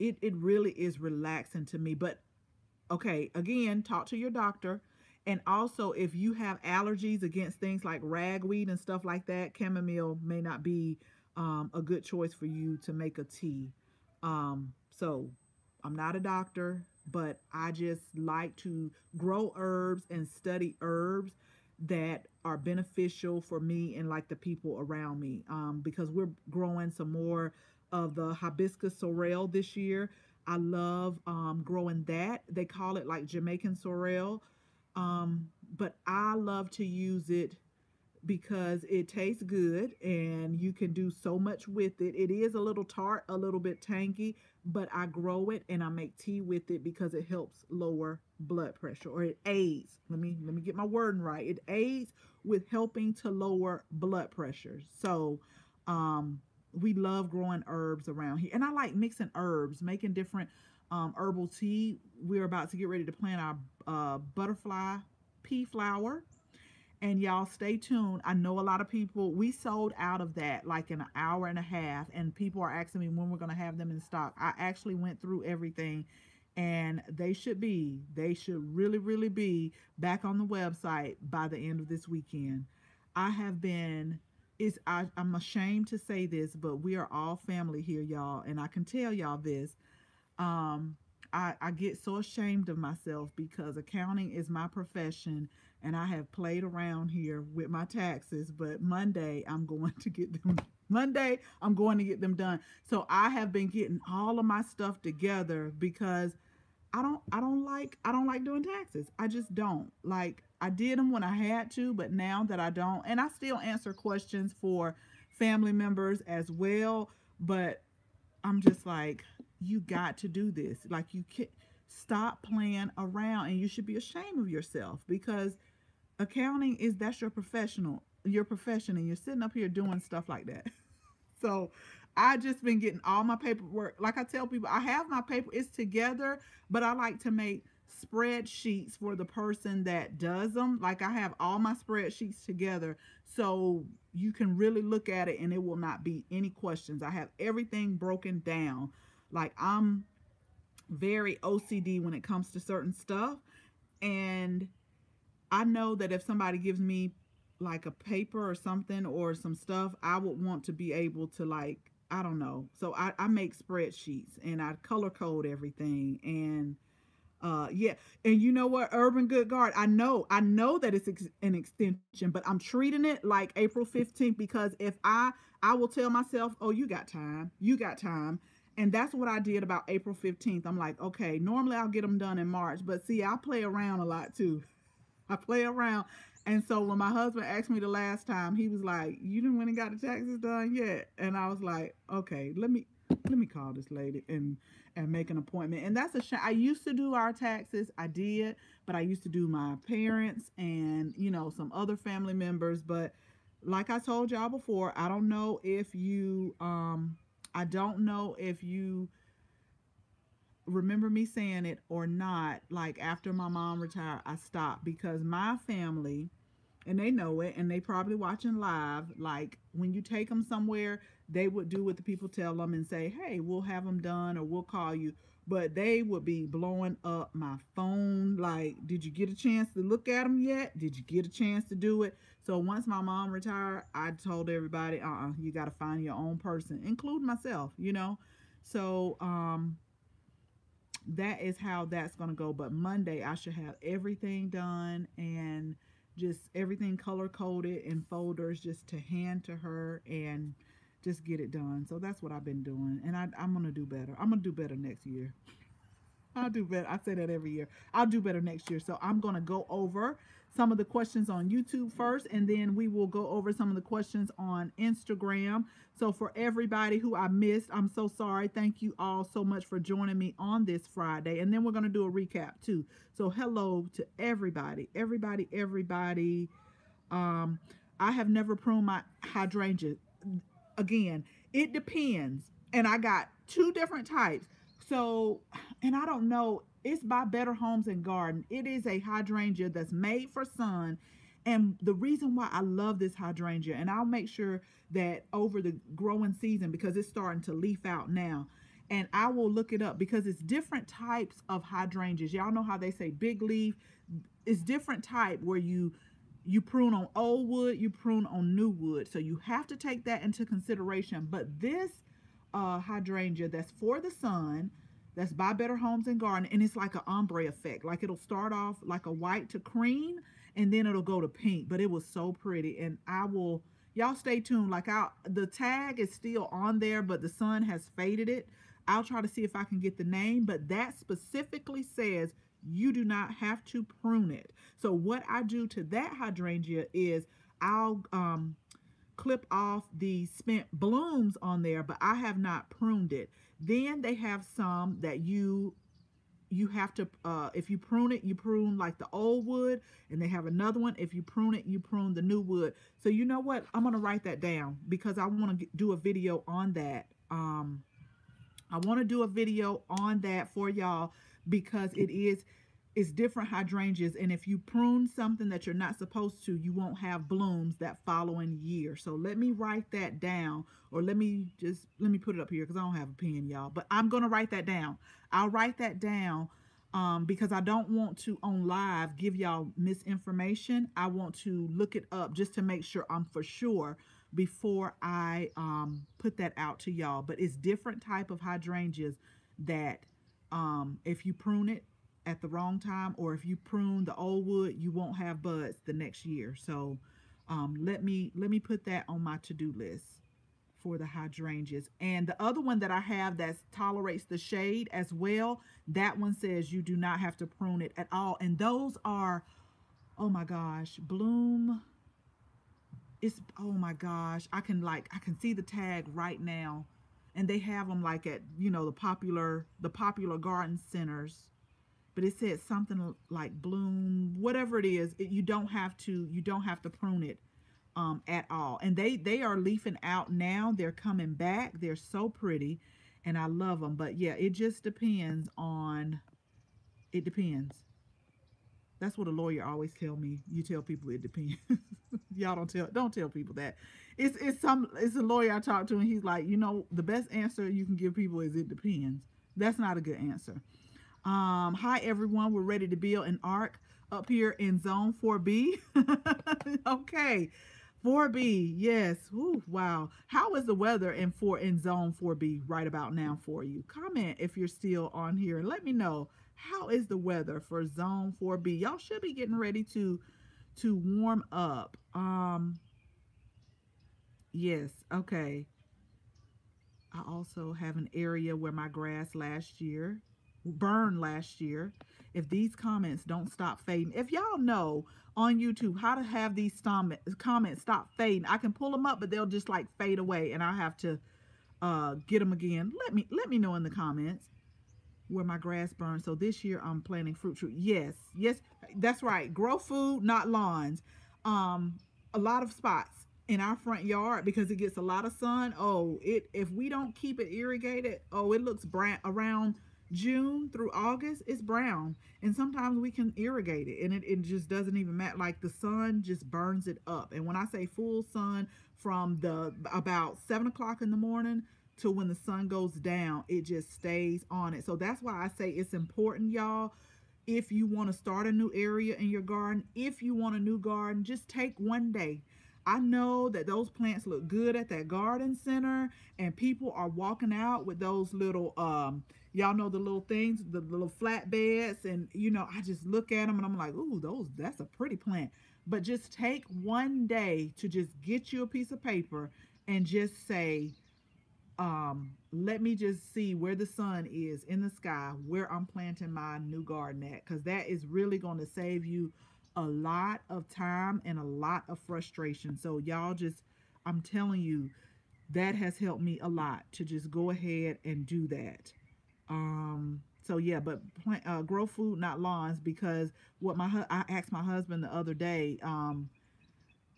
it, it really is relaxing to me. But okay, again, talk to your doctor. And also if you have allergies against things like ragweed and stuff like that, chamomile may not be um, a good choice for you to make a tea. Um, so I'm not a doctor. but I just like to grow herbs and study herbs that are beneficial for me and like the people around me, um, because we're growing some more of the hibiscus sorrel this year. I love um, growing that. They call it like Jamaican sorrel, um, but I love to use it because it tastes good and you can do so much with it. It is a little tart, a little bit tangy, but I grow it and I make tea with it because it helps lower blood pressure, or it aids. Let me let me get my wording right. It aids with helping to lower blood pressure. So um, we love growing herbs around here. And I like mixing herbs, making different um, herbal tea. We're about to get ready to plant our uh, butterfly pea flower. And y'all stay tuned. I know a lot of people, we sold out of that like in an hour and a half. And people are asking me when we're going to have them in stock. I actually went through everything. And they should be, they should really, really be back on the website by the end of this weekend. I have been, it's, I, I'm ashamed to say this, but we are all family here, y'all. And I can tell y'all this. Um... I, I get so ashamed of myself because accounting is my profession, and I have played around here with my taxes, but Monday I'm going to get them Monday I'm going to get them done. So I have been getting all of my stuff together because I don't I don't like I don't like doing taxes. I just don't. Like, I did them when I had to, but now that I don't, and I still answer questions for family members as well, but I'm just like, you got to do this. Like, you can't stop playing around, and you should be ashamed of yourself because accounting is, that's your professional, your profession, and you're sitting up here doing stuff like that. So I just been getting all my paperwork. Like I tell people, I have my paper, it's together, but I like to make spreadsheets for the person that does them. Like, I have all my spreadsheets together so you can really look at it and it will not be any questions. I have everything broken down. Like, I'm very O C D when it comes to certain stuff, and I know that if somebody gives me like a paper or something or some stuff, I would want to be able to, like, I don't know. So I, I make spreadsheets and I color code everything, and uh, yeah. And you know what, Urban Good Guard, I know, I know that it's ex an extension, but I'm treating it like April fifteenth because if I, I will tell myself, oh, you got time, you got time. And that's what I did about April fifteenth. I'm like, okay, normally I'll get them done in March. But see, I play around a lot too. I play around. And so when my husband asked me the last time, he was like, you didn't went and got the taxes done yet. And I was like, okay, let me let me call this lady and, and make an appointment. And that's a shame. I used to do our taxes. I did. But I used to do my parents and, you know, some other family members. But like I told y'all before, I don't know if you... um. I don't know if you remember me saying it or not. Like, after my mom retired, I stopped because my family, and they know it, and they probably watching live, like, when you take them somewhere, they would do what the people tell them and say, hey, we'll have them done or we'll call you. But they would be blowing up my phone. Like, did you get a chance to look at them yet? Did you get a chance to do it? So once my mom retired, I told everybody, uh-uh, you got to find your own person, including myself, you know. So um, that is how that's going to go. But Monday, I should have everything done and just everything color-coded in folders just to hand to her and just get it done. So that's what I've been doing. And I, I'm going to do better. I'm going to do better next year. I'll do better. I say that every year. I'll do better next year. So I'm going to go over some of the questions on YouTube first, and then we will go over some of the questions on Instagram. So for everybody who I missed, I'm so sorry. Thank you all so much for joining me on this Friday. And then we're going to do a recap too. So hello to everybody, everybody, everybody. Um, I have never pruned my hydrangea. Again, it depends. And I got two different types. So, and I don't know, it's by Better Homes and Garden. It is a hydrangea that's made for sun. And the reason why I love this hydrangea, and I'll make sure that over the growing season, because it's starting to leaf out now, and I will look it up because it's different types of hydrangeas. Y'all know how they say big leaf. It's different type where you... You prune on old wood, you prune on new wood. So you have to take that into consideration. But this uh, hydrangea that's for the sun, That's by Better Homes and Garden, and it's like an ombre effect. Like it'll start off like a white to cream, and then it'll go to pink. But it was so pretty, and I will. Y'all stay tuned. Like I, the tag is still on there, but the sun has faded it. I'll try to see if I can get the name, but that specifically says you do not have to prune it. So what I do to that hydrangea is I'll um, clip off the spent blooms on there, but I have not pruned it. Then they have some that you you have to, uh, if you prune it, you prune like the old wood, and they have another one. If you prune it, you prune the new wood. So you know what? I'm going to write that down because I want to do a video on that. Um, I want to do a video on that for y'all because it is, it's different hydrangeas. And if you prune something that you're not supposed to, you won't have blooms that following year. So let me write that down, or let me just, let me put it up here because I don't have a pen, y'all. But I'm going to write that down. I'll write that down um, because I don't want to on live give y'all misinformation. I want to look it up just to make sure I'm for sure before I um, put that out to y'all. But it's different type of hydrangeas that um, if you prune it at the wrong time, or if you prune the old wood, you won't have buds the next year. So um, let me let me put that on my to-do list for the hydrangeas. And the other one that I have that tolerates the shade as well, that one says you do not have to prune it at all. And those are, oh my gosh, bloom. It's, oh my gosh, I can like, I can see the tag right now. And they have them like at, you know, the popular, the popular garden centers. But it said something like bloom, whatever it is, it, you don't have to, you don't have to prune it um, at all. And they, they are leafing out now. They're coming back. They're so pretty and I love them. But yeah, it just depends on, it depends. That's what a lawyer always tell me. You tell people it depends. Y'all don't tell don't tell people that. It's it's some it's a lawyer I talked to, and he's like, you know, the best answer you can give people is it depends. That's not a good answer. Um, hi everyone, we're ready to build an arc up here in zone four B. Okay, four B, yes. Ooh, wow. How is the weather in four in zone four B right about now for you? Comment if you're still on here and let me know. How is the weather for zone four B? Y'all should be getting ready to to warm up. Um yes, okay. I also have an area where my grass last year burned last year. If these comments don't stop fading, if y'all know on YouTube how to have these comments stop fading, I can pull them up, but they'll just like fade away and I have to uh get them again. Let me let me know in the comments where my grass burned. So this year I'm planting fruit trees. Yes, yes, that's right. Grow food, not lawns. Um, a lot of spots in our front yard because it gets a lot of sun. Oh, it if we don't keep it irrigated, oh, it looks brown around June through August. It's brown, and sometimes we can irrigate it, and it, it just doesn't even matter. Like the sun just burns it up. And when I say full sun, from the about seven o'clock in the morning to when the sun goes down, it just stays on it. So that's why I say it's important, y'all. If you want to start a new area in your garden, if you want a new garden, just take one day. I know that those plants look good at that garden center, and people are walking out with those little, um, y'all know the little things, the little flatbeds, and you know, I just look at them and I'm like, ooh, those, that's a pretty plant. But just take one day to just get you a piece of paper and just say, um let me just see where the sun is in the sky, where I'm planting my new garden at, because that is really going to save you a lot of time and a lot of frustration. So y'all, just I'm telling you, that has helped me a lot to just go ahead and do that. Um so yeah, but plant, uh, grow food, not lawns, because what my hu- I asked my husband the other day, um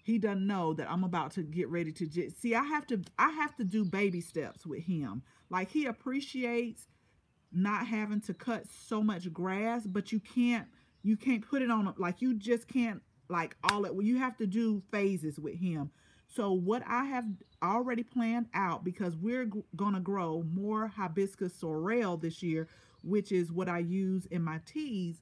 he doesn't know that I'm about to get ready to just, see, I have to, I have to do baby steps with him. Like he appreciates not having to cut so much grass, but you can't, you can't put it on, like you just can't like all it, you have to do phases with him. So what I have already planned out, because we're going to grow more hibiscus sorrel this year, which is what I use in my teas.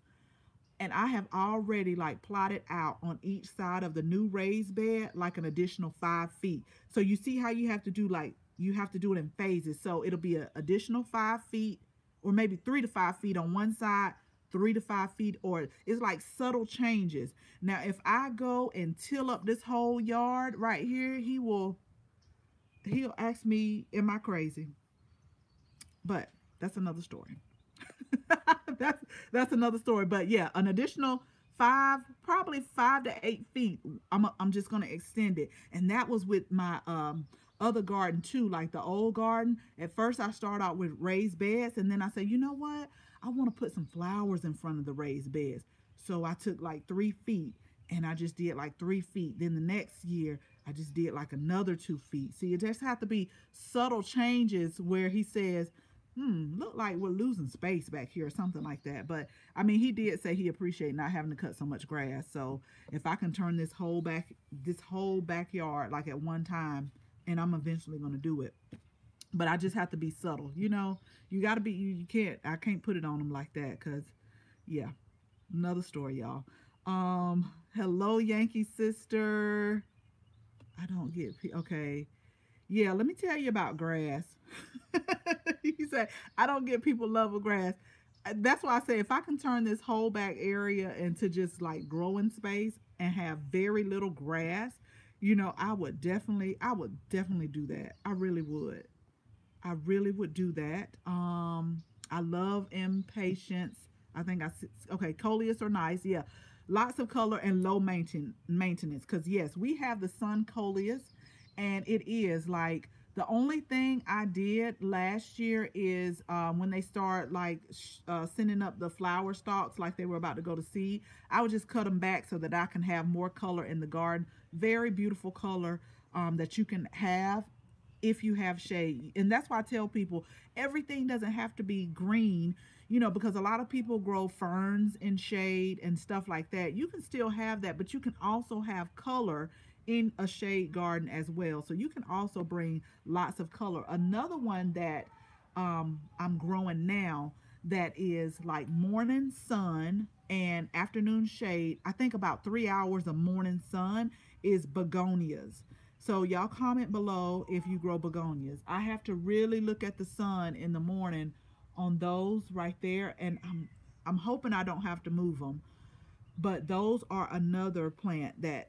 And I have already like plotted out on each side of the new raised bed, like an additional five feet. So you see how you have to do, like, you have to do it in phases. So it'll be an additional five feet or maybe three to five feet on one side, three to five feet, or it's like subtle changes. Now, if I go and till up this whole yard right here, he will, he'll ask me, am I crazy? But that's another story. that's, that's another story. But yeah, an additional five, probably five to eight feet, I'm, I'm just going to extend it. And that was with my, um, other garden too, like the old garden. At first I start out with raised beds, and then I say, you know what, I want to put some flowers in front of the raised beds. So I took like three feet and I just did like three feet. Then the next year I just did like another two feet. See, it just have to be subtle changes where he says, hmm, look like we're losing space back here or something like that. But I mean, he did say he appreciated not having to cut so much grass. So if I can turn this whole back, this whole backyard like at one time, and I'm eventually going to do it. But I just have to be subtle. You know, you got to be, you, you can't, I can't put it on them like that. Because, yeah, another story, y'all. Um, hello, Yankee sister. I don't get, okay. Yeah, let me tell you about grass. You said, I don't get people love with grass. That's why I say, if I can turn this whole back area into just like growing space and have very little grass, you know, I would definitely, I would definitely do that. I really would. I really would do that. Um, I love impatience. I think I, okay, coleus are nice. Yeah, lots of color and low maintain, maintenance. Because, yes, we have the sun coleus. And it is, like, the only thing I did last year is um, when they start, like, sh uh, sending up the flower stalks like they were about to go to seed, I would just cut them back so that I can have more color in the garden. Very beautiful color um, that you can have if you have shade. And that's why I tell people everything doesn't have to be green, you know, because a lot of people grow ferns in shade and stuff like that. You can still have that, but you can also have color in a shade garden as well. So you can also bring lots of color. Another one that um, I'm growing now that is like morning sun and afternoon shade. I think about three hours of morning sun is begonias. So y'all comment below if you grow begonias. I have to really look at the sun in the morning on those right there. And I'm, I'm hoping I don't have to move them. But those are another plant that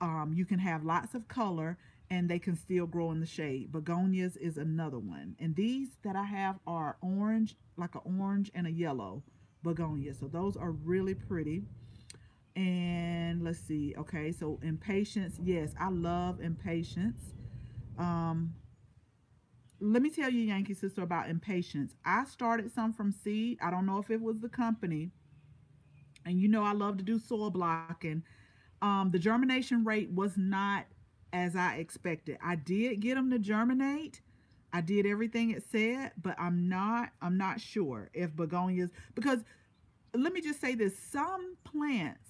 Um, you can have lots of color and they can still grow in the shade. Begonias is another one. And these that I have are orange, like an orange and a yellow begonia. So those are really pretty. And let's see. Okay, so impatience. Yes, I love impatience. Um, let me tell you, Yankee sister, about impatience. I started some from seed. I don't know if it was the company. And you know I love to do soil blocking. Um, the germination rate was not as I expected. I did get them to germinate. I did everything it said, but I'm not, I'm not sure if begonias, because let me just say this, some plants,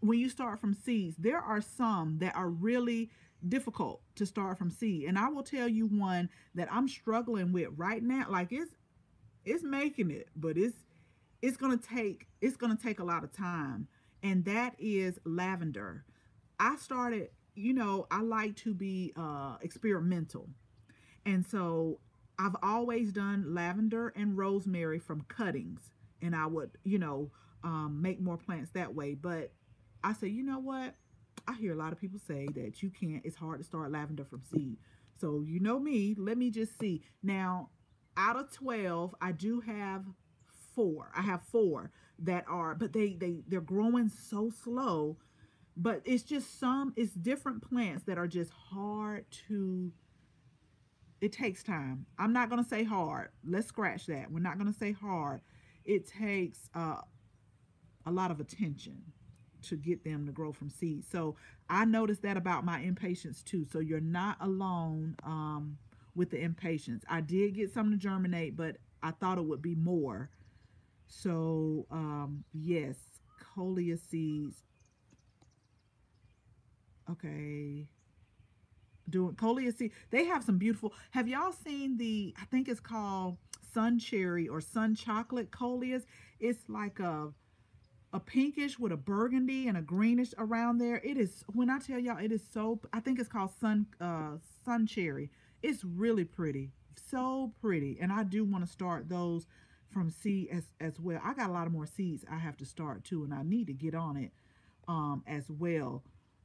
when you start from seeds, there are some that are really difficult to start from seed. And I will tell you one that I'm struggling with right now. Like it's, it's making it, but it's, it's going to take, it's going to take a lot of time. And that is lavender. I started, you know, I like to be uh, experimental. And so I've always done lavender and rosemary from cuttings. And I would, you know, um, make more plants that way. But I said, you know what? I hear a lot of people say that you can't, it's hard to start lavender from seed. So you know me, let me just see. Now, out of twelve, I do have four. I have four. that are, but they, they, they're growing so slow, but it's just some, it's different plants that are just hard to, it takes time. I'm not going to say hard. Let's scratch that. We're not going to say hard. It takes uh, a lot of attention to get them to grow from seed. So I noticed that about my impatience too. So you're not alone um, with the impatience. I did get some to germinate, but I thought it would be more. So, um, yes, coleus seeds. Okay. Doing coleus seeds. They have some beautiful, have y'all seen the, I think it's called sun cherry or sun chocolate coleus. It's like a, a pinkish with a burgundy and a greenish around there. It is, when I tell y'all, it is so, I think it's called sun, uh, sun cherry. It's really pretty. So pretty. And I do want to start those from seed as, as well. I got a lot of more seeds I have to start too, and I need to get on it um, as well.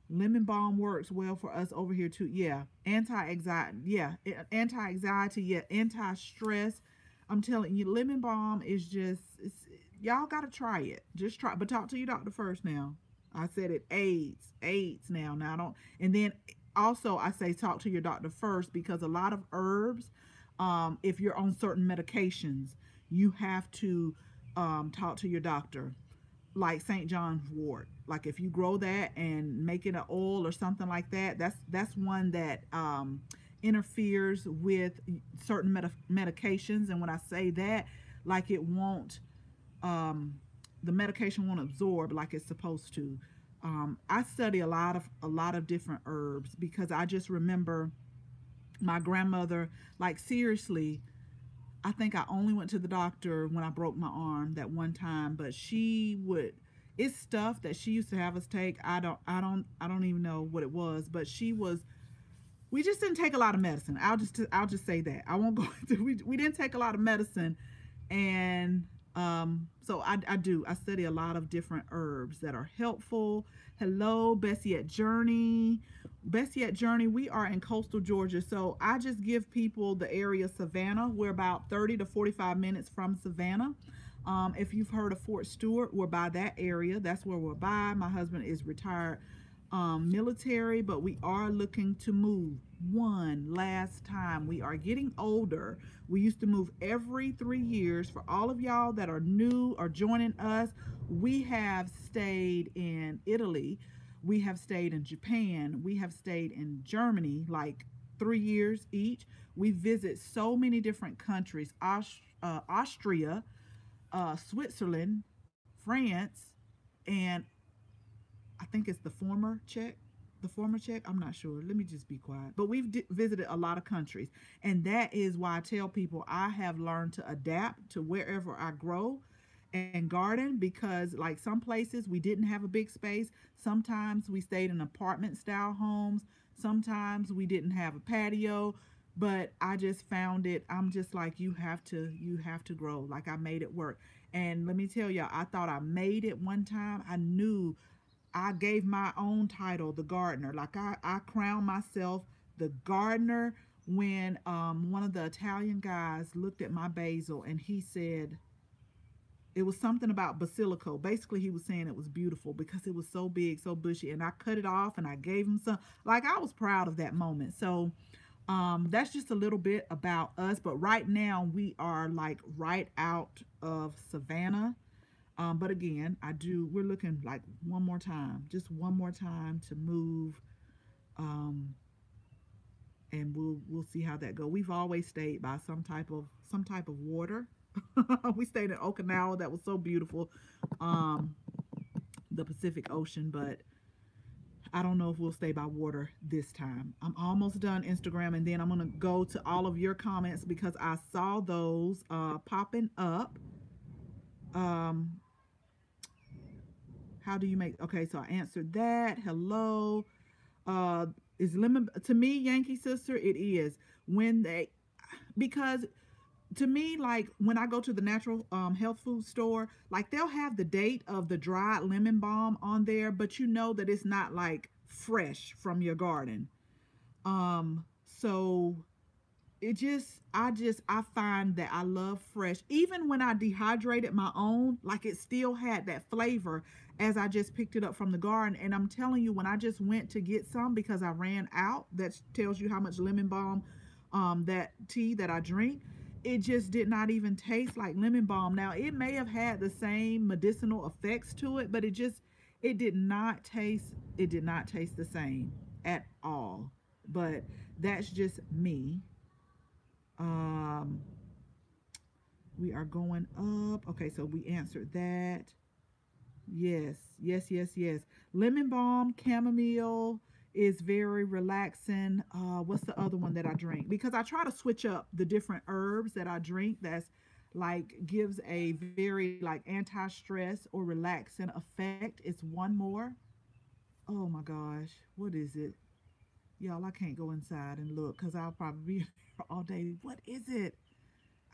Lemon balm works well for us over here too. Yeah, anti-anxiety. Yeah, anti-anxiety. Yeah, anti-stress. I'm telling you, lemon balm is just, y'all got to try it. Just try, but talk to your doctor first now. I said it AIDS, AIDS now. Now I don't, and then also I say talk to your doctor first, because a lot of herbs, um, if you're on certain medications, you have to um, talk to your doctor. Like Saint John's wort, like if you grow that and make it an oil or something like that, that's that's one that um, interferes with certain med medications. And when I say that, like it won't, um, the medication won't absorb like it's supposed to. Um, I study a lot of a lot of different herbs, because I just remember my grandmother, like seriously. I think I only went to the doctor when I broke my arm that one time, but she would, it's stuff that she used to have us take. I don't, I don't, I don't even know what it was, but she was, we just didn't take a lot of medicine. I'll just, I'll just say that. I won't go into, we, we didn't take a lot of medicine. And um, so I, I do, I study a lot of different herbs that are helpful. Hello, Bessie at Journey. Bessie at Journey, we are in coastal Georgia, so I just give people the area Savannah. We're about thirty to forty-five minutes from Savannah. Um, if you've heard of Fort Stewart, we're by that area. That's where we're by. My husband is retired um, military, but we are looking to move one last time. We are getting older. We used to move every three years. For all of y'all that are new or joining us, we have stayed in Italy. We have stayed in Japan. We have stayed in Germany, like three years each. We visit so many different countries, Aust uh, Austria, uh, Switzerland, France, and I think it's the former Czech, the former Czech, I'm not sure. Let me just be quiet. But we've d visited a lot of countries. And that is why I tell people I have learned to adapt to wherever I grow and garden, because like some places we didn't have a big space. Sometimes we stayed in apartment style homes. Sometimes we didn't have a patio, but I just found it. I'm just like, you have to, you have to grow. Like I made it work. And let me tell y'all, I thought I made it one time. I knew I gave my own title, the gardener. Like I, I crowned myself the gardener when um, one of the Italian guys looked at my basil and he said, it was something about basilico. Basically, he was saying it was beautiful because it was so big, so bushy. And I cut it off and I gave him some. Like, I was proud of that moment. So, um, that's just a little bit about us. But right now, we are, like, right out of Savannah. Um, but again, I do, we're looking, like, one more time. Just one more time to move. Um, and we'll we'll see how that goes. We've always stayed by some type of some type of water. We stayed in Okinawa. That was so beautiful, um, the Pacific Ocean, but I don't know if we'll stay by water this time. I'm almost done Instagram, and then I'm going to go to all of your comments because I saw those uh, popping up. Um, how do you make... Okay, so I answered that. Hello. Uh, is lemon... To me, Yankee Sister, it is. When they... Because... To me, like when I go to the natural um, health food store, like they'll have the date of the dried lemon balm on there, but you know that it's not like fresh from your garden. Um, so it just, I just, I find that I love fresh. Even when I dehydrated my own, like it still had that flavor as I just picked it up from the garden. And I'm telling you, when I just went to get some because I ran out, that tells you how much lemon balm, um, that tea that I drink. It just did not even taste like lemon balm. Now, it may have had the same medicinal effects to it, but it just, it did not taste, it did not taste the same at all. But that's just me. Um, we are going up. Okay, so we answered that. Yes, yes, yes, yes. Lemon balm, chamomile is very relaxing. Uh, what's the other one that I drink? Because I try to switch up the different herbs that I drink that's like gives a very like anti-stress or relaxing effect. It's one more. Oh my gosh. What is it? Y'all, I can't go inside and look because I'll probably be here all day. What is it?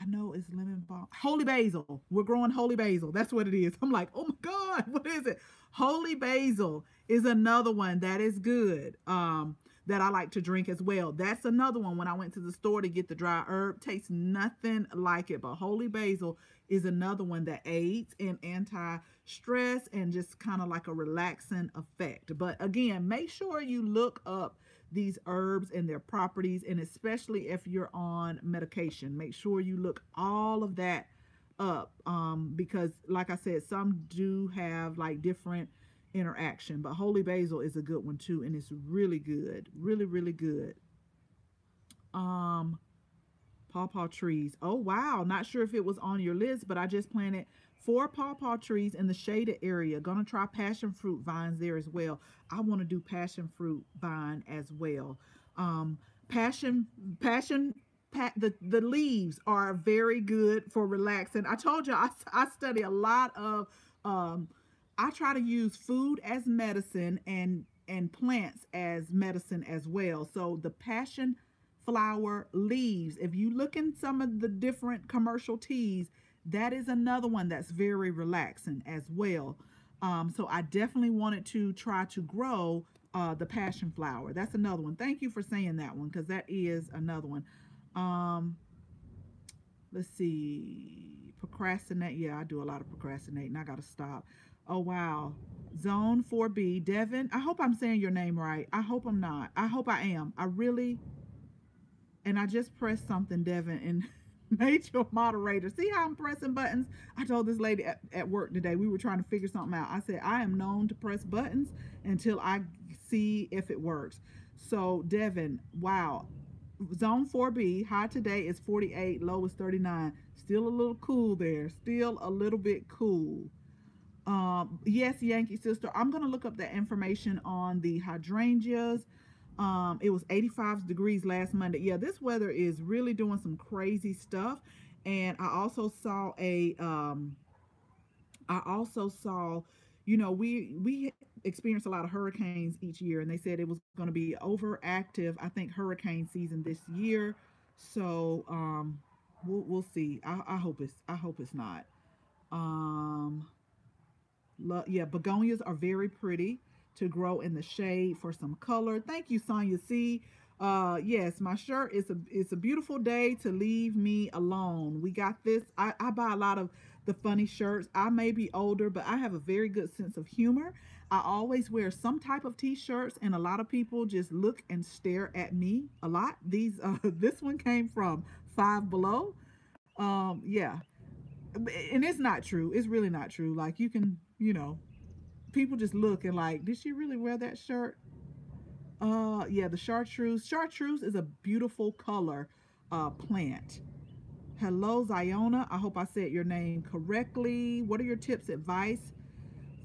I know it's lemon balm. Holy basil. We're growing holy basil. That's what it is. I'm like, oh my God, what is it? Holy basil is another one that is good um, that I like to drink as well. That's another one when I went to the store to get the dry herb. Tastes nothing like it, but holy basil is another one that aids in anti-stress and just kind of like a relaxing effect. But again, make sure you look up these herbs and their properties, and especially if you're on medication, make sure you look all of that up um, because like I said, some do have like different interaction, but holy basil is a good one too, and it's really good, really really good. Um, pawpaw trees. Oh wow, not sure if it was on your list, but I just planted four pawpaw trees in the shaded area. Gonna try passion fruit vines there as well. I want to do passion fruit vine as well. Um, passion, passion, pa the, the leaves are very good for relaxing. I told you I, I study a lot of, um, I try to use food as medicine and, and plants as medicine as well. So the passion flower leaves, if you look in some of the different commercial teas, that is another one that's very relaxing as well. Um, so I definitely wanted to try to grow uh, the passion flower. That's another one. Thank you for saying that one, because that is another one. Um, let's see. Procrastinate. Yeah, I do a lot of procrastinating. I got to stop. Oh, wow. Zone four B. Devin, I hope I'm saying your name right. I hope I'm not. I hope I am. I really, and I just pressed something, Devin, and made your moderator. See how I'm pressing buttons? I told this lady at, at work today, we were trying to figure something out. I said, I am known to press buttons until I see if it works. So Devin, wow. Zone four B, high today is forty-eight, low is thirty-nine. Still a little cool there. Still a little bit cool. Um, yes, Yankee sister, I'm going to look up that information on the hydrangeas. Um, it was eighty-five degrees last Monday. Yeah, this weather is really doing some crazy stuff. And I also saw a, um, I also saw, you know, we, we experience a lot of hurricanes each year, and they said it was going to be overactive, I think, hurricane season this year. So, um, we'll, we'll see. I, I hope it's, I hope it's not. Um, lo- yeah, begonias are very pretty to grow in the shade for some color. Thank you, Sonia C. Uh, yes, my shirt is a, it's a beautiful day to leave me alone. We got this. I, I buy a lot of the funny shirts. I may be older, but I have a very good sense of humor. I always wear some type of t-shirts, and a lot of people just look and stare at me a lot. These, uh, this one came from Five Below. Um, yeah, and it's not true. It's really not true. Like you can, you know, people just look and like, did she really wear that shirt? Uh, yeah, the chartreuse. Chartreuse is a beautiful color uh, plant. Hello, Ziona. I hope I said your name correctly. What are your tips, advice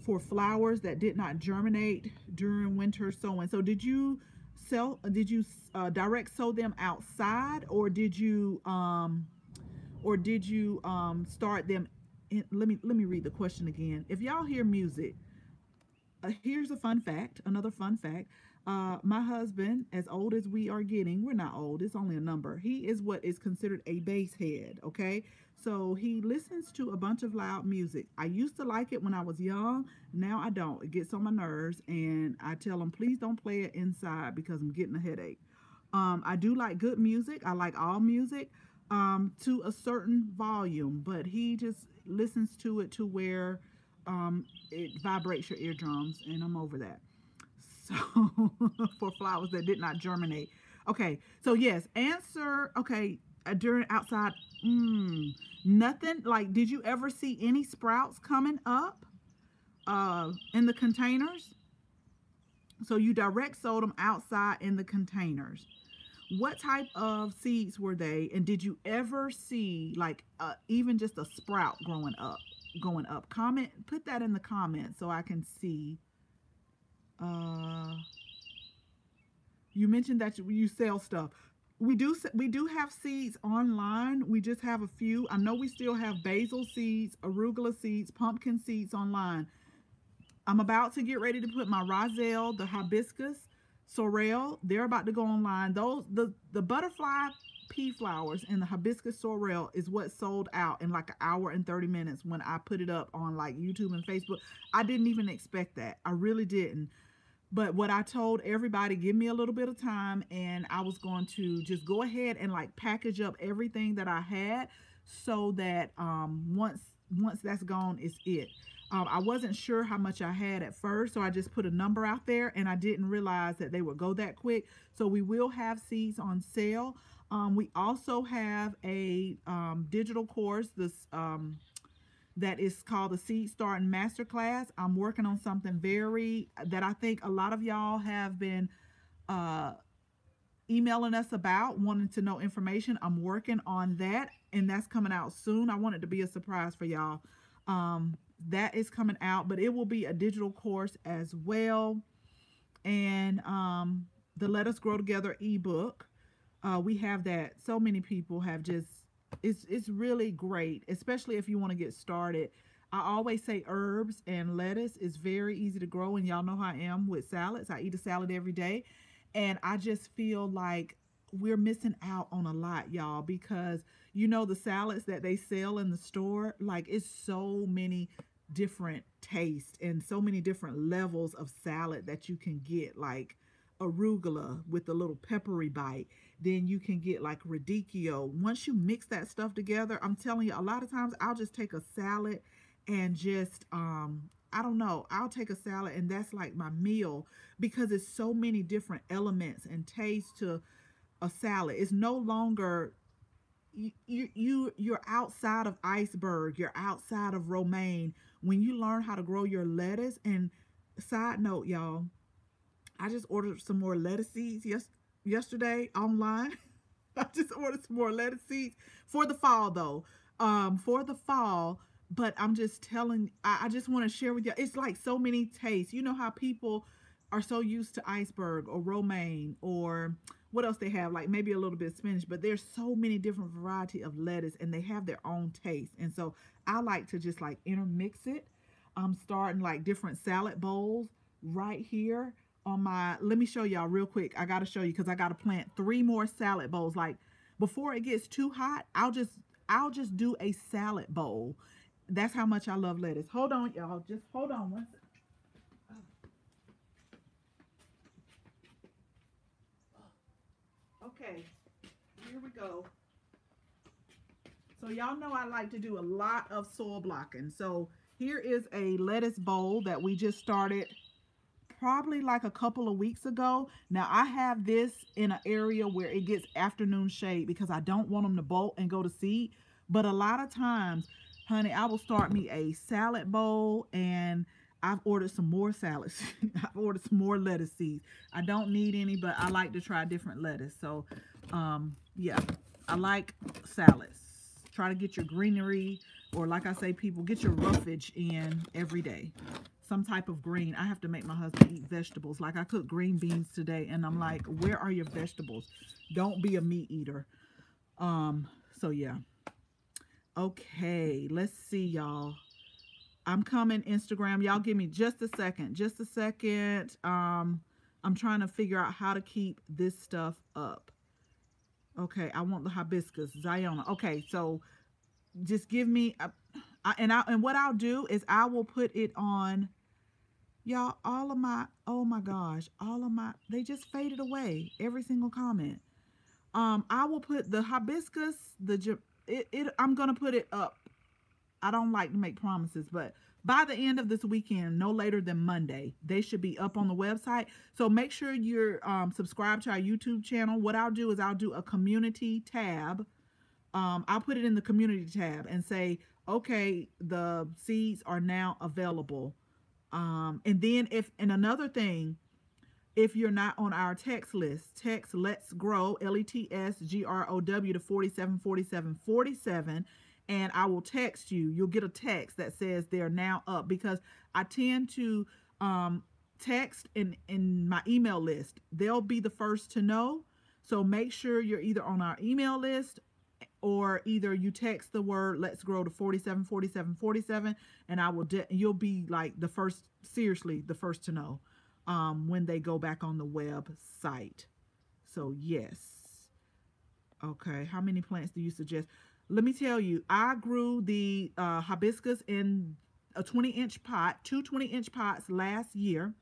for flowers that did not germinate during winter sowing? So did you sell, did you uh, direct sow them outside, or did you, um, or did you um, start them in, let me, let me read the question again. If y'all hear music, here's a fun fact, another fun fact. Uh, my husband, as old as we are getting, we're not old, it's only a number. He is what is considered a bass head, okay? So he listens to a bunch of loud music. I used to like it when I was young. Now I don't. It gets on my nerves, and I tell him, please don't play it inside because I'm getting a headache. Um, I do like good music. I like all music um, to a certain volume, but he just listens to it to where Um, it vibrates your eardrums, and I'm over that. So, for flowers that did not germinate. Okay, so yes, answer, okay, uh, during outside, mm, nothing, like, did you ever see any sprouts coming up uh, in the containers? So, you direct sowed them outside in the containers. What type of seeds were they, and did you ever see, like, uh, even just a sprout growing up? going up comment put that in the comments so I can see. Uh you mentioned that you, you sell stuff. We do we do have seeds online. We just have a few. I know we still have basil seeds, arugula seeds, pumpkin seeds online. I'm about to get ready to put my roselle, the hibiscus, sorrel, they're about to go online. Those the the butterfly pea flowers and the hibiscus sorrel is what sold out in like an hour and thirty minutes when I put it up on like YouTube and Facebook. I didn't even expect that. I really didn't. But what I told everybody, give me a little bit of time, and I was going to just go ahead and like package up everything that I had so that um, once once that's gone, it's it. Um, I wasn't sure how much I had at first, so I just put a number out there, and I didn't realize that they would go that quick. So we will have seeds on sale. Um, we also have a um, digital course this, um, that is called the Seed Starting Masterclass. I'm working on something very that I think a lot of y'all have been uh, emailing us about, wanting to know information. I'm working on that, and that's coming out soon. I want it to be a surprise for y'all. Um, that is coming out, but it will be a digital course as well. And um, the Let Us Grow Together ebook, uh, we have that. So many people have just, it's, it's really great, especially if you want to get started. I always say herbs and lettuce is very easy to grow, and y'all know how I am with salads. I eat a salad every day, and I just feel like we're missing out on a lot, y'all, because you know the salads that they sell in the store, like it's so many different tastes and so many different levels of salad that you can get, like arugula with a little peppery bite. Then you can get like radicchio. Once you mix that stuff together, I'm telling you, a lot of times I'll just take a salad and just, um, I don't know, I'll take a salad and that's like my meal, because it's so many different elements and tastes to a salad. It's no longer you, you, you, you're outside of iceberg, you're outside of romaine. When you learn how to grow your lettuce, and side note, y'all, I just ordered some more lettuce seeds yes, yesterday online. I just ordered some more lettuce seeds for the fall though, um, for the fall. But I'm just telling, I, I just want to share with y'all, it's like so many tastes. You know how people are so used to iceberg or romaine or what else they have, like maybe a little bit of spinach, but there's so many different variety of lettuce and they have their own taste. And so I like to just like intermix it. I'm starting like different salad bowls right here on my, let me show y'all real quick. I got to show you because I got to plant three more salad bowls. Like before it gets too hot, I'll just, I'll just do a salad bowl. That's how much I love lettuce. Hold on, y'all. Just hold on one second. Okay, here we go. So y'all know I like to do a lot of soil blocking. So here is a lettuce bowl that we just started probably like a couple of weeks ago. Now I have this in an area where it gets afternoon shade because I don't want them to bolt and go to seed. But a lot of times, honey, I will start me a salad bowl, and I've ordered some more salads. I've ordered some more lettuce seeds. I don't need any, but I like to try different lettuce. So, um, yeah, I like salads. Try to get your greenery, or like I say, people, get your roughage in every day. Some type of green. I have to make my husband eat vegetables. Like I cooked green beans today, and I'm like, where are your vegetables? Don't be a meat eater. Um, so, yeah. Okay, let's see, y'all. I'm coming, Instagram. Y'all give me just a second. Just a second. Um, I'm trying to figure out how to keep this stuff up. Okay, I want the hibiscus. Ziona. Okay, so just give me... A, I, and, I, and what I'll do is I will put it on... Y'all, all of my... Oh, my gosh. All of my... They just faded away. Every single comment. Um, I will put the hibiscus... The it, it. I'm going to put it up. I don't like to make promises, but by the end of this weekend, no later than Monday, they should be up on the website. So make sure you're um, subscribed to our YouTube channel. What I'll do is I'll do a community tab. Um, I'll put it in the community tab and say, okay, the seeds are now available. Um, and then if, and another thing, if you're not on our text list, text Let's Grow, L E T S G R O W to four seven four seven four seven. And I will text you. You'll get a text that says they're now up, because I tend to um, text in, in my email list. They'll be the first to know. So make sure you're either on our email list or either you text the word Let's Grow to four seven four seven four seven, and I will de you'll be like the first, seriously, the first to know um, when they go back on the website. So yes. Okay, how many plants do you suggest? Let me tell you, I grew the uh, hibiscus in a twenty inch pot, two twenty inch pots last year.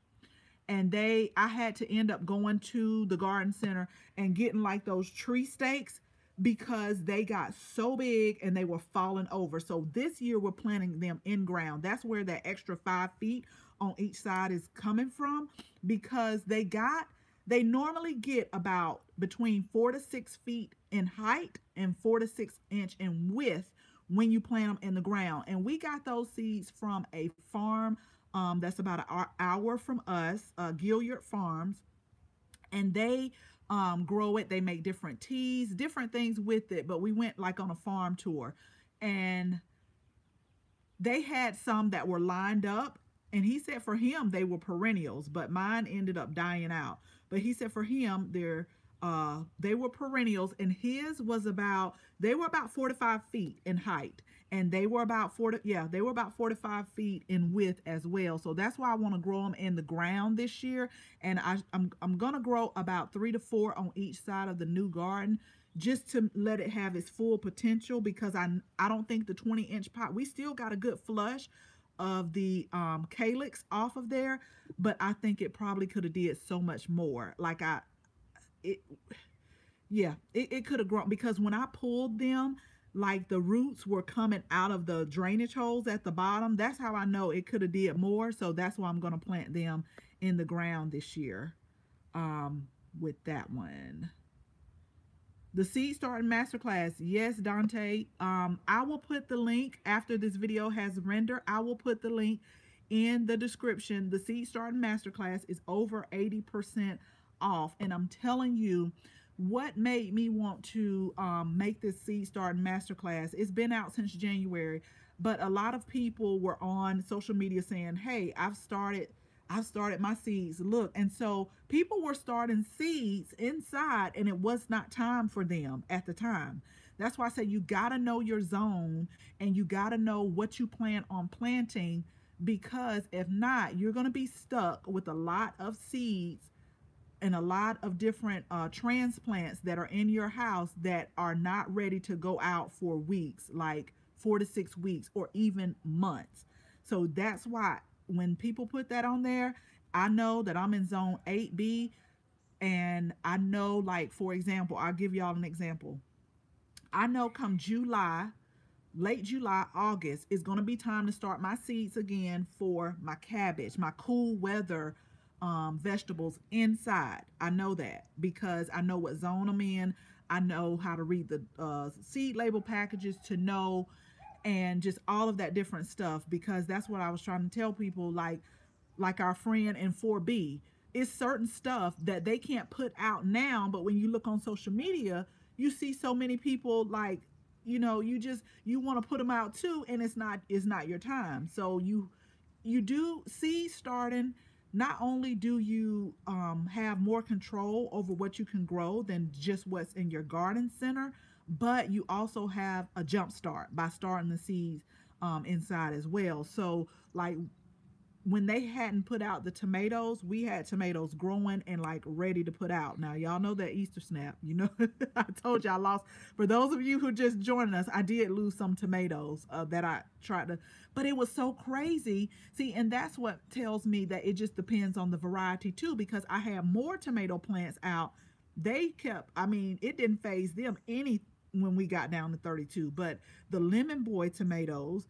And they, I had to end up going to the garden center and getting like those tree stakes because they got so big and they were falling over. So this year we're planting them in ground. That's where that extra five feet on each side is coming from, because they got, they normally get about between four to six feet in height and four to six inch in width when you plant them in the ground. And we got those seeds from a farm Um, that's about an hour from us, uh, Gilead Farms, and they um, grow it. They make different teas, different things with it, but we went like on a farm tour, and they had some that were lined up, and he said for him they were perennials, but mine ended up dying out. But he said for him they're, uh, they were perennials, and his was about, they were about four to five feet in height. And they were about four to, yeah, they were about four to five feet in width as well. So that's why I want to grow them in the ground this year. And I, I'm, I'm going to grow about three to four on each side of the new garden just to let it have its full potential, because I, I don't think the twenty inch pot, we still got a good flush of the um, calyx off of there, but I think it probably could have did so much more. Like I, it, yeah, it, it could have grown, because when I pulled them, like the roots were coming out of the drainage holes at the bottom. That's how I know it could have did more. So that's why I'm going to plant them in the ground this year um, with that one. The Seed Starting Masterclass. Yes, Dante. Um, I will put the link after this video has rendered. I will put the link in the description. The Seed Starting Masterclass is over eighty percent off. And I'm telling you, what made me want to um, make this Seed Starting Masterclass, it's been out since January, but a lot of people were on social media saying, hey, I've started, I've started my seeds, look. And so people were starting seeds inside, and it was not time for them at the time. That's why I say you got to know your zone, and you got to know what you plan on planting, because if not, you're going to be stuck with a lot of seeds and a lot of different uh, transplants that are in your house that are not ready to go out for weeks, like four to six weeks or even months. So that's why when people put that on there, I know that I'm in zone eight B, and I know, like, for example, I'll give y'all an example. I know come July, late July, August, it's gonna be time to start my seeds again for my cabbage, my cool weather Um, vegetables inside. I know that because I know what zone I'm in. I know how to read the uh, seed label packages to know, and just all of that different stuff, because that's what I was trying to tell people, like like our friend in four B. It's certain stuff that they can't put out now, but when you look on social media, you see so many people, like, you know, you just, you want to put them out too, and it's not, it's not your time. So you, you do seed starting. Not only do you um, have more control over what you can grow than just what's in your garden center, but you also have a jump start by starting the seeds um, inside as well. So, like, when they hadn't put out the tomatoes, we had tomatoes growing and, like, ready to put out. Now, y'all know that Easter snap, you know, I told you I lost. For those of you who just joined us, I did lose some tomatoes uh, that I tried to, but it was so crazy. See, and that's what tells me that it just depends on the variety too, because I had more tomato plants out. They kept, I mean, it didn't phase them any when we got down to thirty-two, but the Lemon Boy tomatoes,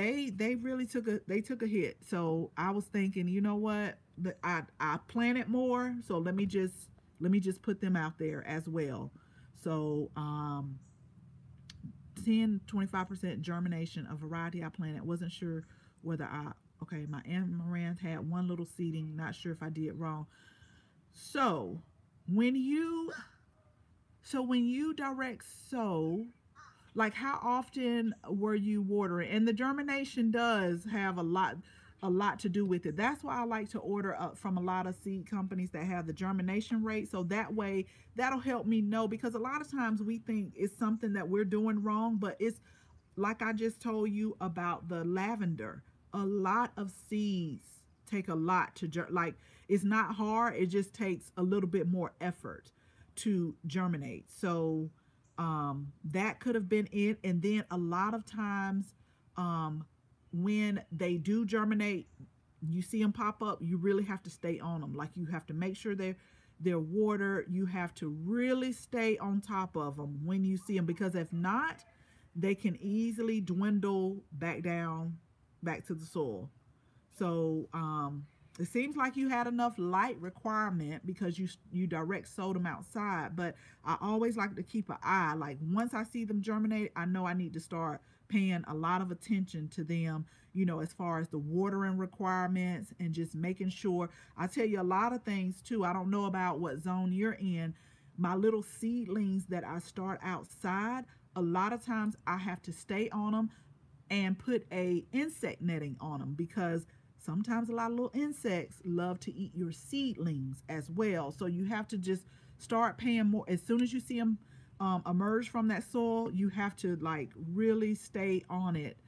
They they really took a they took a hit. So I was thinking, you know what, I I planted more, so let me just let me just put them out there as well. So um, ten, twenty-five percent germination of variety I planted. Wasn't sure whether I okay. My amaranth had one little seeding. Not sure if I did wrong. So when you so when you direct sow, like, how often were you watering? And the germination does have a lot, a lot to do with it. That's why I like to order up from a lot of seed companies that have the germination rate. So that way, that'll help me know, because a lot of times we think it's something that we're doing wrong, but it's like I just told you about the lavender. A lot of seeds take a lot to germinate. Like, it's not hard. It just takes a little bit more effort to germinate. So Um, that could have been it. And then a lot of times um, when they do germinate, you see them pop up, you really have to stay on them. Like you have to make sure they're, they're watered. You have to really stay on top of them when you see them, because if not, they can easily dwindle back down, back to the soil. So um, it seems like you had enough light requirement because you you direct sowed them outside, but I always like to keep an eye. Like once I see them germinate, I know I need to start paying a lot of attention to them, you know, as far as the watering requirements and just making sure. I tell you a lot of things too. I don't know about what zone you're in. My little seedlings that I start outside, a lot of times I have to stay on them and put a insect netting on them, because sometimes a lot of little insects love to eat your seedlings as well. So you have to just start paying more. As soon as you see them um, emerge from that soil, you have to like really stay on it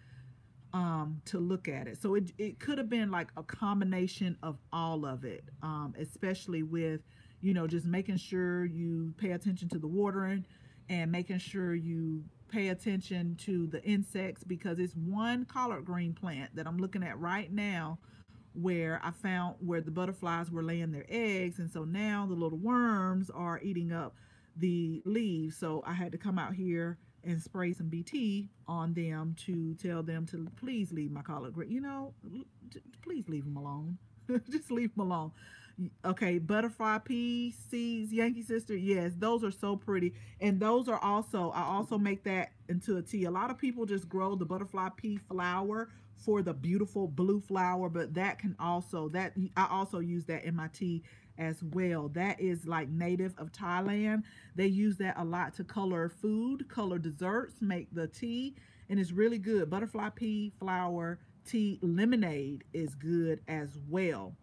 um, to look at it. So it, it could have been like a combination of all of it, um, especially with, you know, just making sure you pay attention to the watering and making sure you pay attention to the insects, because it's one collard green plant that I'm looking at right now where I found where the butterflies were laying their eggs, and so now the little worms are eating up the leaves. So I had to come out here and spray some B T on them to tell them to please leave my collard green, you know, please leave them alone. Just leave them alone. Okay, butterfly pea seeds, Yankee Sister, yes, those are so pretty. And those are also, I also make that into a tea. A lot of people just grow the butterfly pea flower for the beautiful blue flower, but that can also, that I also use that in my tea as well. That is like native of Thailand. They use that a lot to color food, color desserts, make the tea, and it's really good. Butterfly pea flower tea lemonade is good as well.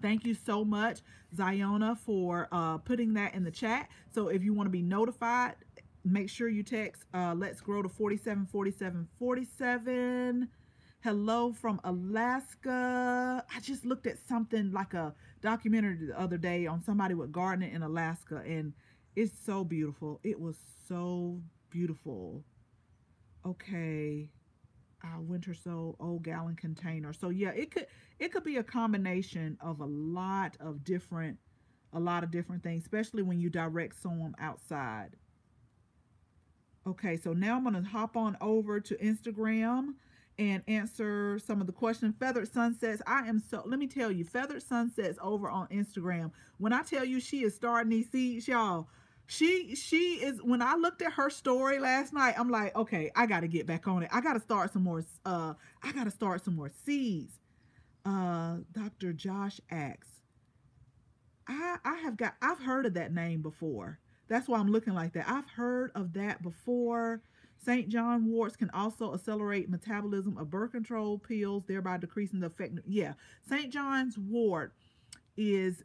Thank you so much, Ziona, for uh, putting that in the chat. So if you want to be notified, make sure you text uh, Let's Grow to four seven four seven four seven. Hello from Alaska. I just looked at something like a documentary the other day on somebody with gardening in Alaska, and it's so beautiful. It was so beautiful. Okay. Uh, winter so old gallon container. So yeah, it could it could be a combination of a lot of different a lot of different things, especially when you direct sow them outside. Okay, so now I'm going to hop on over to Instagram and answer some of the questions. Feathered Sunsets, I am so, let me tell you, Feathered Sunsets over on Instagram, when I tell you she is starting these seeds, y'all, She she is, when I looked at her story last night, I'm like, okay, I got to get back on it. I got to start some more, uh, I got to start some more seeds. Uh, Doctor Josh asks, I, I have got, I've heard of that name before. That's why I'm looking like that. I've heard of that before. Saint John warts can also accelerate metabolism of birth control pills, thereby decreasing the effect. Yeah, Saint John's wort is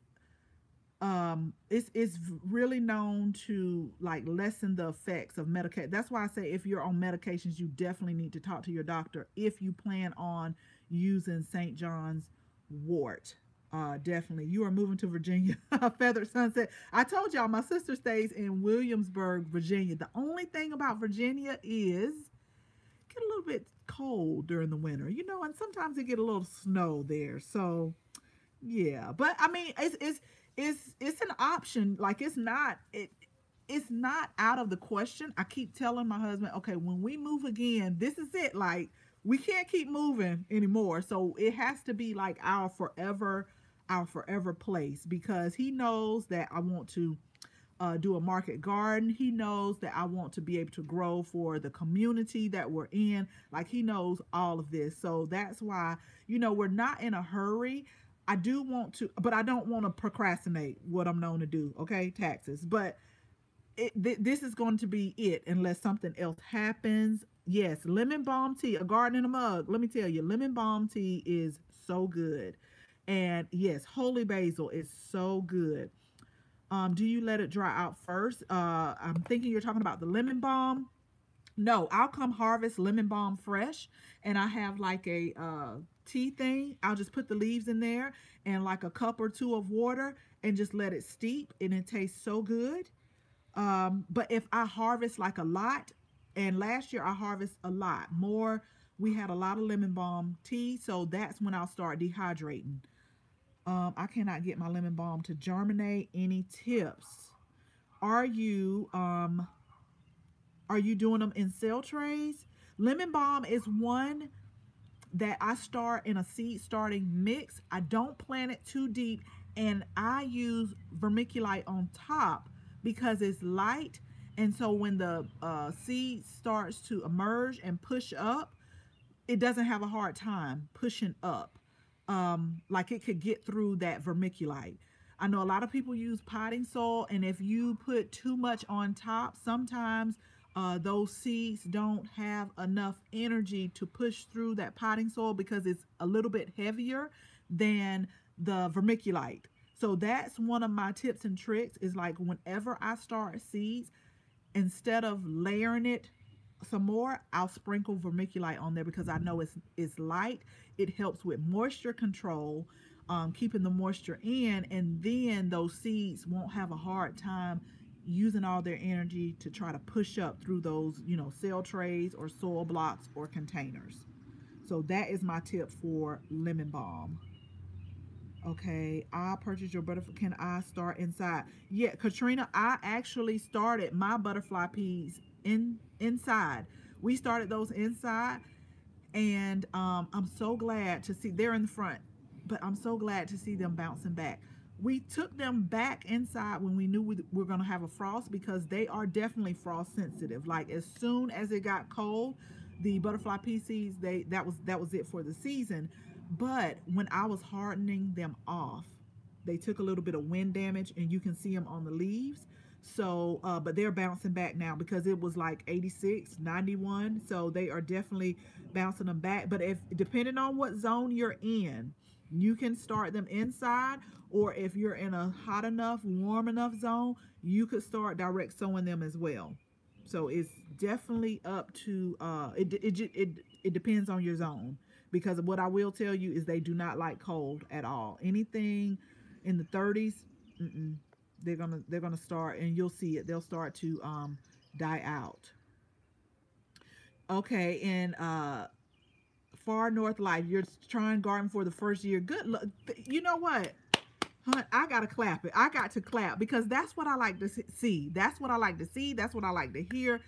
um it's it's really known to like lessen the effects of medication. That's why I say if you're on medications, you definitely need to talk to your doctor if you plan on using Saint John's wort. Uh definitely, you are moving to Virginia. Feathered Sunset, I told y'all my sister stays in Williamsburg, Virginia. The only thing about Virginia is it get a little bit cold during the winter, you know, and sometimes it get a little snow there. So yeah, but I mean, it's it's It's, it's an option. Like it's not, it, it's not out of the question. I keep telling my husband, okay, when we move again, this is it. Like we can't keep moving anymore. So it has to be like our forever, our forever place, because he knows that I want to uh, do a market garden. He knows that I want to be able to grow for the community that we're in. Like he knows all of this. So that's why, you know, we're not in a hurry. I do want to, but I don't want to procrastinate what I'm known to do, okay, taxes. But it, th this is going to be it unless something else happens. Yes, lemon balm tea, a garden in a mug. Let me tell you, lemon balm tea is so good. And yes, holy basil is so good. Um, do you let it dry out first? Uh, I'm thinking you're talking about the lemon balm. No, I'll come harvest lemon balm fresh, and I have like a uh, tea thing. I'll just put the leaves in there and like a cup or two of water and just let it steep, and it tastes so good. Um, but if I harvest like a lot, and last year I harvested a lot more, we had a lot of lemon balm tea, so that's when I'll start dehydrating. Um, I cannot get my lemon balm to germinate. Any tips? Are you um, are you doing them in cell trays? Lemon balm is one that I start in a seed starting mix. I don't plant it too deep, and I use vermiculite on top because it's light, and so when the uh, seed starts to emerge and push up, it doesn't have a hard time pushing up. Um, like it could get through that vermiculite. I know a lot of people use potting soil, and if you put too much on top, sometimes uh, those seeds don't have enough energy to push through that potting soil because it's a little bit heavier than the vermiculite. So that's one of my tips and tricks, is like whenever I start seeds, instead of layering it some more, I'll sprinkle vermiculite on there because I know it's it's light. It helps with moisture control, um, keeping the moisture in, and then those seeds won't have a hard time using all their energy to try to push up through those, you know, cell trays or soil blocks or containers. So that is my tip for lemon balm. Okay, I purchased your butterfly. Can I start inside? Yeah, Katrina, I actually started my butterfly peas in inside. We started those inside, and um, I'm so glad to see they're in the front, but I'm so glad to see them bouncing back. We took them back inside when we knew we were going to have a frost because they are definitely frost sensitive. Like as soon as it got cold, the butterfly pea seeds, they that was that was it for the season. But when I was hardening them off, they took a little bit of wind damage, and you can see them on the leaves. So, uh, but they're bouncing back now because it was like eighty-six, ninety-one. So they are definitely bouncing them back. But if, depending on what zone you're in, you can start them inside, or if you're in a hot enough, warm enough zone, you could start direct sowing them as well. So it's definitely up to, uh, it, it, it, it depends on your zone, because what I will tell you is they do not like cold at all. Anything in the thirties, mm-mm. They're gonna they're gonna start, and you'll see it. They'll start to um, die out. Okay, and uh, Far North Life, you're trying garden for the first year. Good luck. You know what, hun? I gotta clap it. I got to clap because that's what I like to see. That's what I like to see. That's what I like to hear.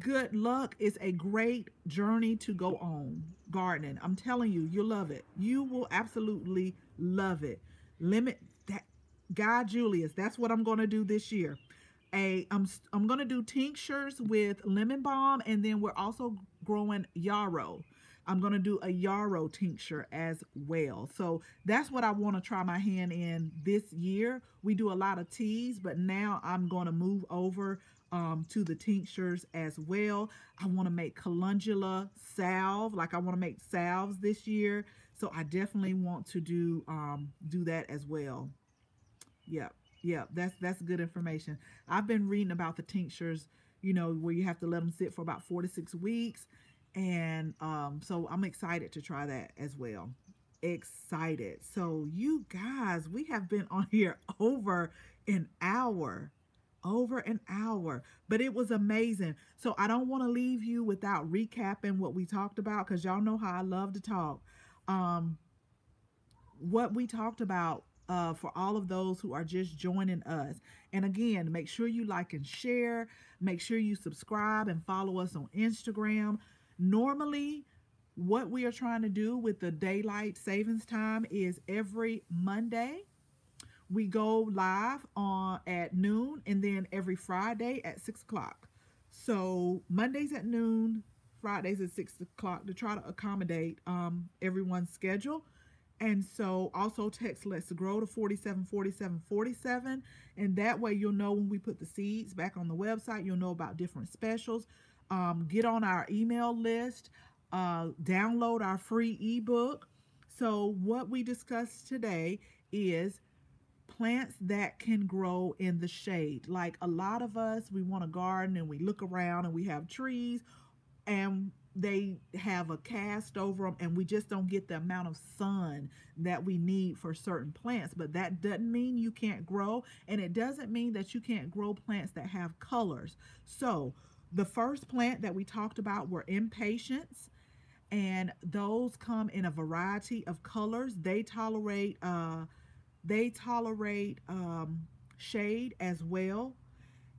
Good luck is a great journey to go on gardening. I'm telling you, you'll love it. You will absolutely love it. Limit that. Guy Julius, that's what I'm going to do this year. A, I'm, I'm going to do tinctures with lemon balm, and then we're also growing yarrow. I'm going to do a yarrow tincture as well. So that's what I want to try my hand in this year. We do a lot of teas, but now I'm going to move over um, to the tinctures as well. I want to make calendula salve. Like I want to make salves this year. So I definitely want to do, um, do that as well. Yep, yep, that's that's good information. I've been reading about the tinctures, you know, where you have to let them sit for about four to six weeks. And um, so I'm excited to try that as well. Excited. So you guys, we have been on here over an hour, over an hour, but it was amazing. So I don't want to leave you without recapping what we talked about, because y'all know how I love to talk. Um, what we talked about, Uh, for all of those who are just joining us. And again, make sure you like and share. Make sure you subscribe and follow us on Instagram. Normally, what we are trying to do with the daylight savings time is every Monday, we go live on at noon, and then every Friday at six o'clock. So Mondays at noon, Fridays at six o'clock to try to accommodate um, everyone's schedule. And so also text Let's Grow to four seven four seven four seven. And that way you'll know when we put the seeds back on the website. You'll know about different specials. Um, get on our email list. Uh, download our free ebook. So what we discussed today is plants that can grow in the shade. Like a lot of us, we want a garden and we look around and we have trees. And they have a cast over them, and we just don't get the amount of sun that we need for certain plants. But that doesn't mean you can't grow, and it doesn't mean that you can't grow plants that have colors. So the first plant that we talked about were impatiens, and those come in a variety of colors. They tolerate uh, they tolerate um, shade as well.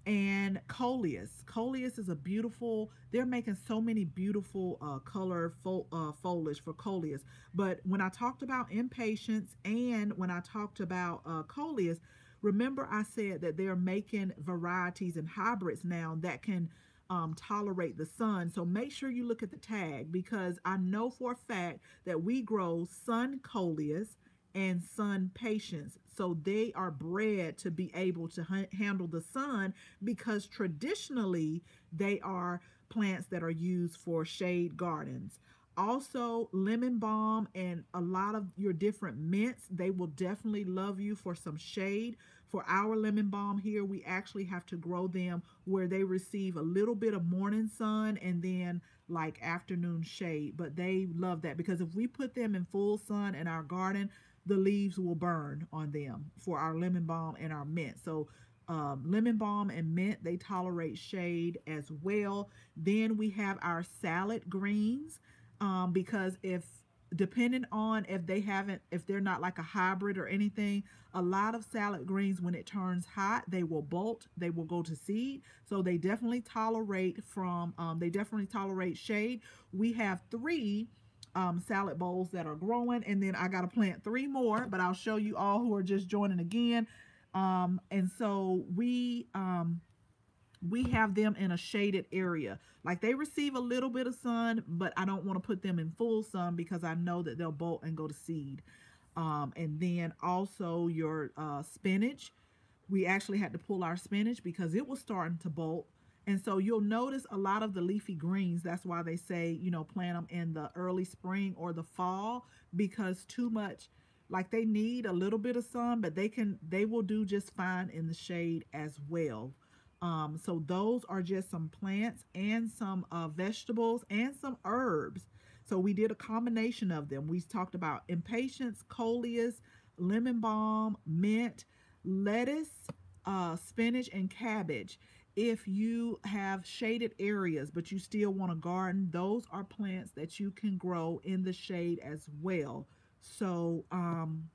And coleus. Coleus is a beautiful, they're making so many beautiful uh, color fo uh, foliage for coleus. But when I talked about impatiens and when I talked about uh, coleus, remember I said that they're making varieties and hybrids now that can um, tolerate the sun. So make sure you look at the tag, because I know for a fact that we grow sun coleus and sun patience. So they are bred to be able to handle the sun, because traditionally they are plants that are used for shade gardens. Also lemon balm and a lot of your different mints, they will definitely love you for some shade. For our lemon balm here, we actually have to grow them where they receive a little bit of morning sun and then like afternoon shade, but they love that, because if we put them in full sun in our garden, the leaves will burn on them for our lemon balm and our mint. So um, lemon balm and mint, they tolerate shade as well. Then we have our salad greens. Um, because if, depending on if they haven't, if they're not like a hybrid or anything, a lot of salad greens, when it turns hot, they will bolt, they will go to seed. So they definitely tolerate from, um, they definitely tolerate shade. We have three um, salad bowls that are growing, and then I got to plant three more, but I'll show you all who are just joining again. Um, and so we, um, we have them in a shaded area. Like, they receive a little bit of sun, but I don't want to put them in full sun because I know that they'll bolt and go to seed. Um, and then also your uh, spinach. We actually had to pull our spinach because it was starting to bolt. And so you'll notice a lot of the leafy greens. That's why they say, you know, plant them in the early spring or the fall, because too much, like, they need a little bit of sun, but they can, they will do just fine in the shade as well. Um, so those are just some plants and some uh, vegetables and some herbs. So we did a combination of them. We talked about impatiens, coleus, lemon balm, mint, lettuce, uh, spinach, and cabbage. If you have shaded areas but you still want a garden, those are plants that you can grow in the shade as well. So um,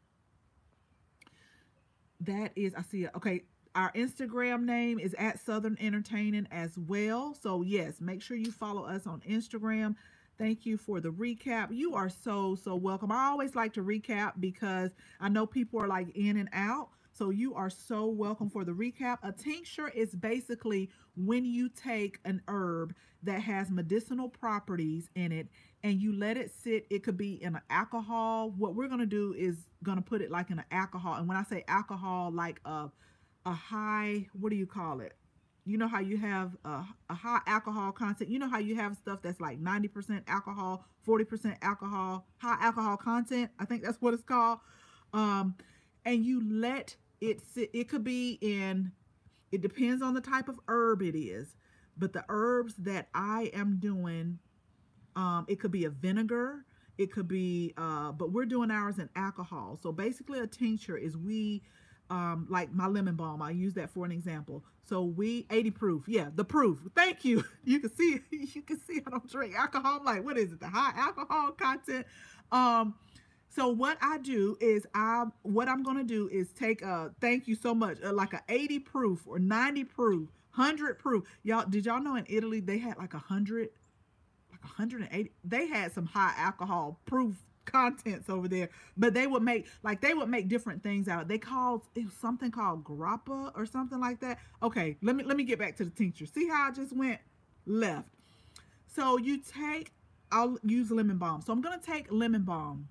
that is, I see it, okay. Our Instagram name is at Southern Entertaining as well. So yes, make sure you follow us on Instagram. Thank you for the recap. You are so, so welcome. I always like to recap because I know people are like in and out. So you are so welcome for the recap. A tincture is basically when you take an herb that has medicinal properties in it and you let it sit. It could be in an alcohol. What we're going to do is going to put it like in an alcohol. And when I say alcohol, like a a high, what do you call it? You know how you have a, a high alcohol content. You know how you have stuff that's like ninety percent alcohol, forty percent alcohol, high alcohol content. I think that's what it's called. Um, and you let it sit. It could be in, it depends on the type of herb it is, but the herbs that I am doing, um, it could be a vinegar. It could be, uh, but we're doing ours in alcohol. So basically a tincture is we, Um, like my lemon balm, I use that for an example. So we eighty proof, yeah, the proof. Thank you. You can see, you can see I don't drink alcohol. I'm like, what is it? The high alcohol content. Um, so what I do is I, what I'm gonna do is take a, thank you so much, uh, like a eighty proof or ninety proof, one hundred proof. Y'all, did y'all know in Italy they had like a hundred, like one hundred eighty? They had some high alcohol proof contents over there, but they would make like they would make different things out. They called it was something called grappa or something like that. Okay, let me let me get back to the tincture. See how I just went left? So you take, I'll use lemon balm. So I'm gonna take lemon balm.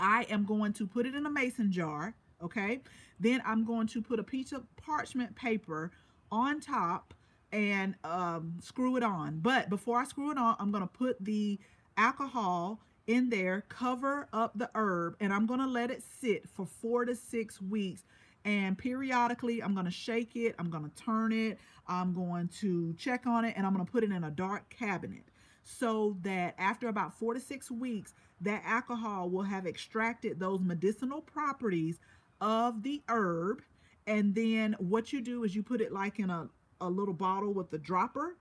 I am going to put it in a mason jar. Okay, then I'm going to put a piece of parchment paper on top and um, screw it on. But before I screw it on, I'm gonna put the alcohol in there, cover up the herb, and I'm gonna let it sit for four to six weeks. And periodically, I'm gonna shake it, I'm gonna turn it, I'm going to check on it, and I'm gonna put it in a dark cabinet. so that after about four to six weeks, that alcohol will have extracted those medicinal properties of the herb. And then what you do is you put it like in a, a little bottle with the dropper.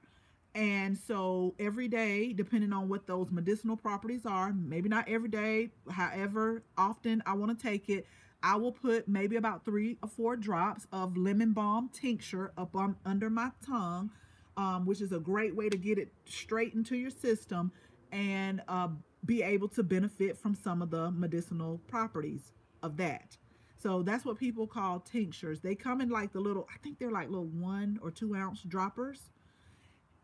And so every day, depending on what those medicinal properties are, maybe not every day, however often I want to take it, I will put maybe about three or four drops of lemon balm tincture up on, under my tongue, um, which is a great way to get it straight into your system and uh, be able to benefit from some of the medicinal properties of that. So that's what people call tinctures. They come in like the little, I think they're like little one or two ounce droppers,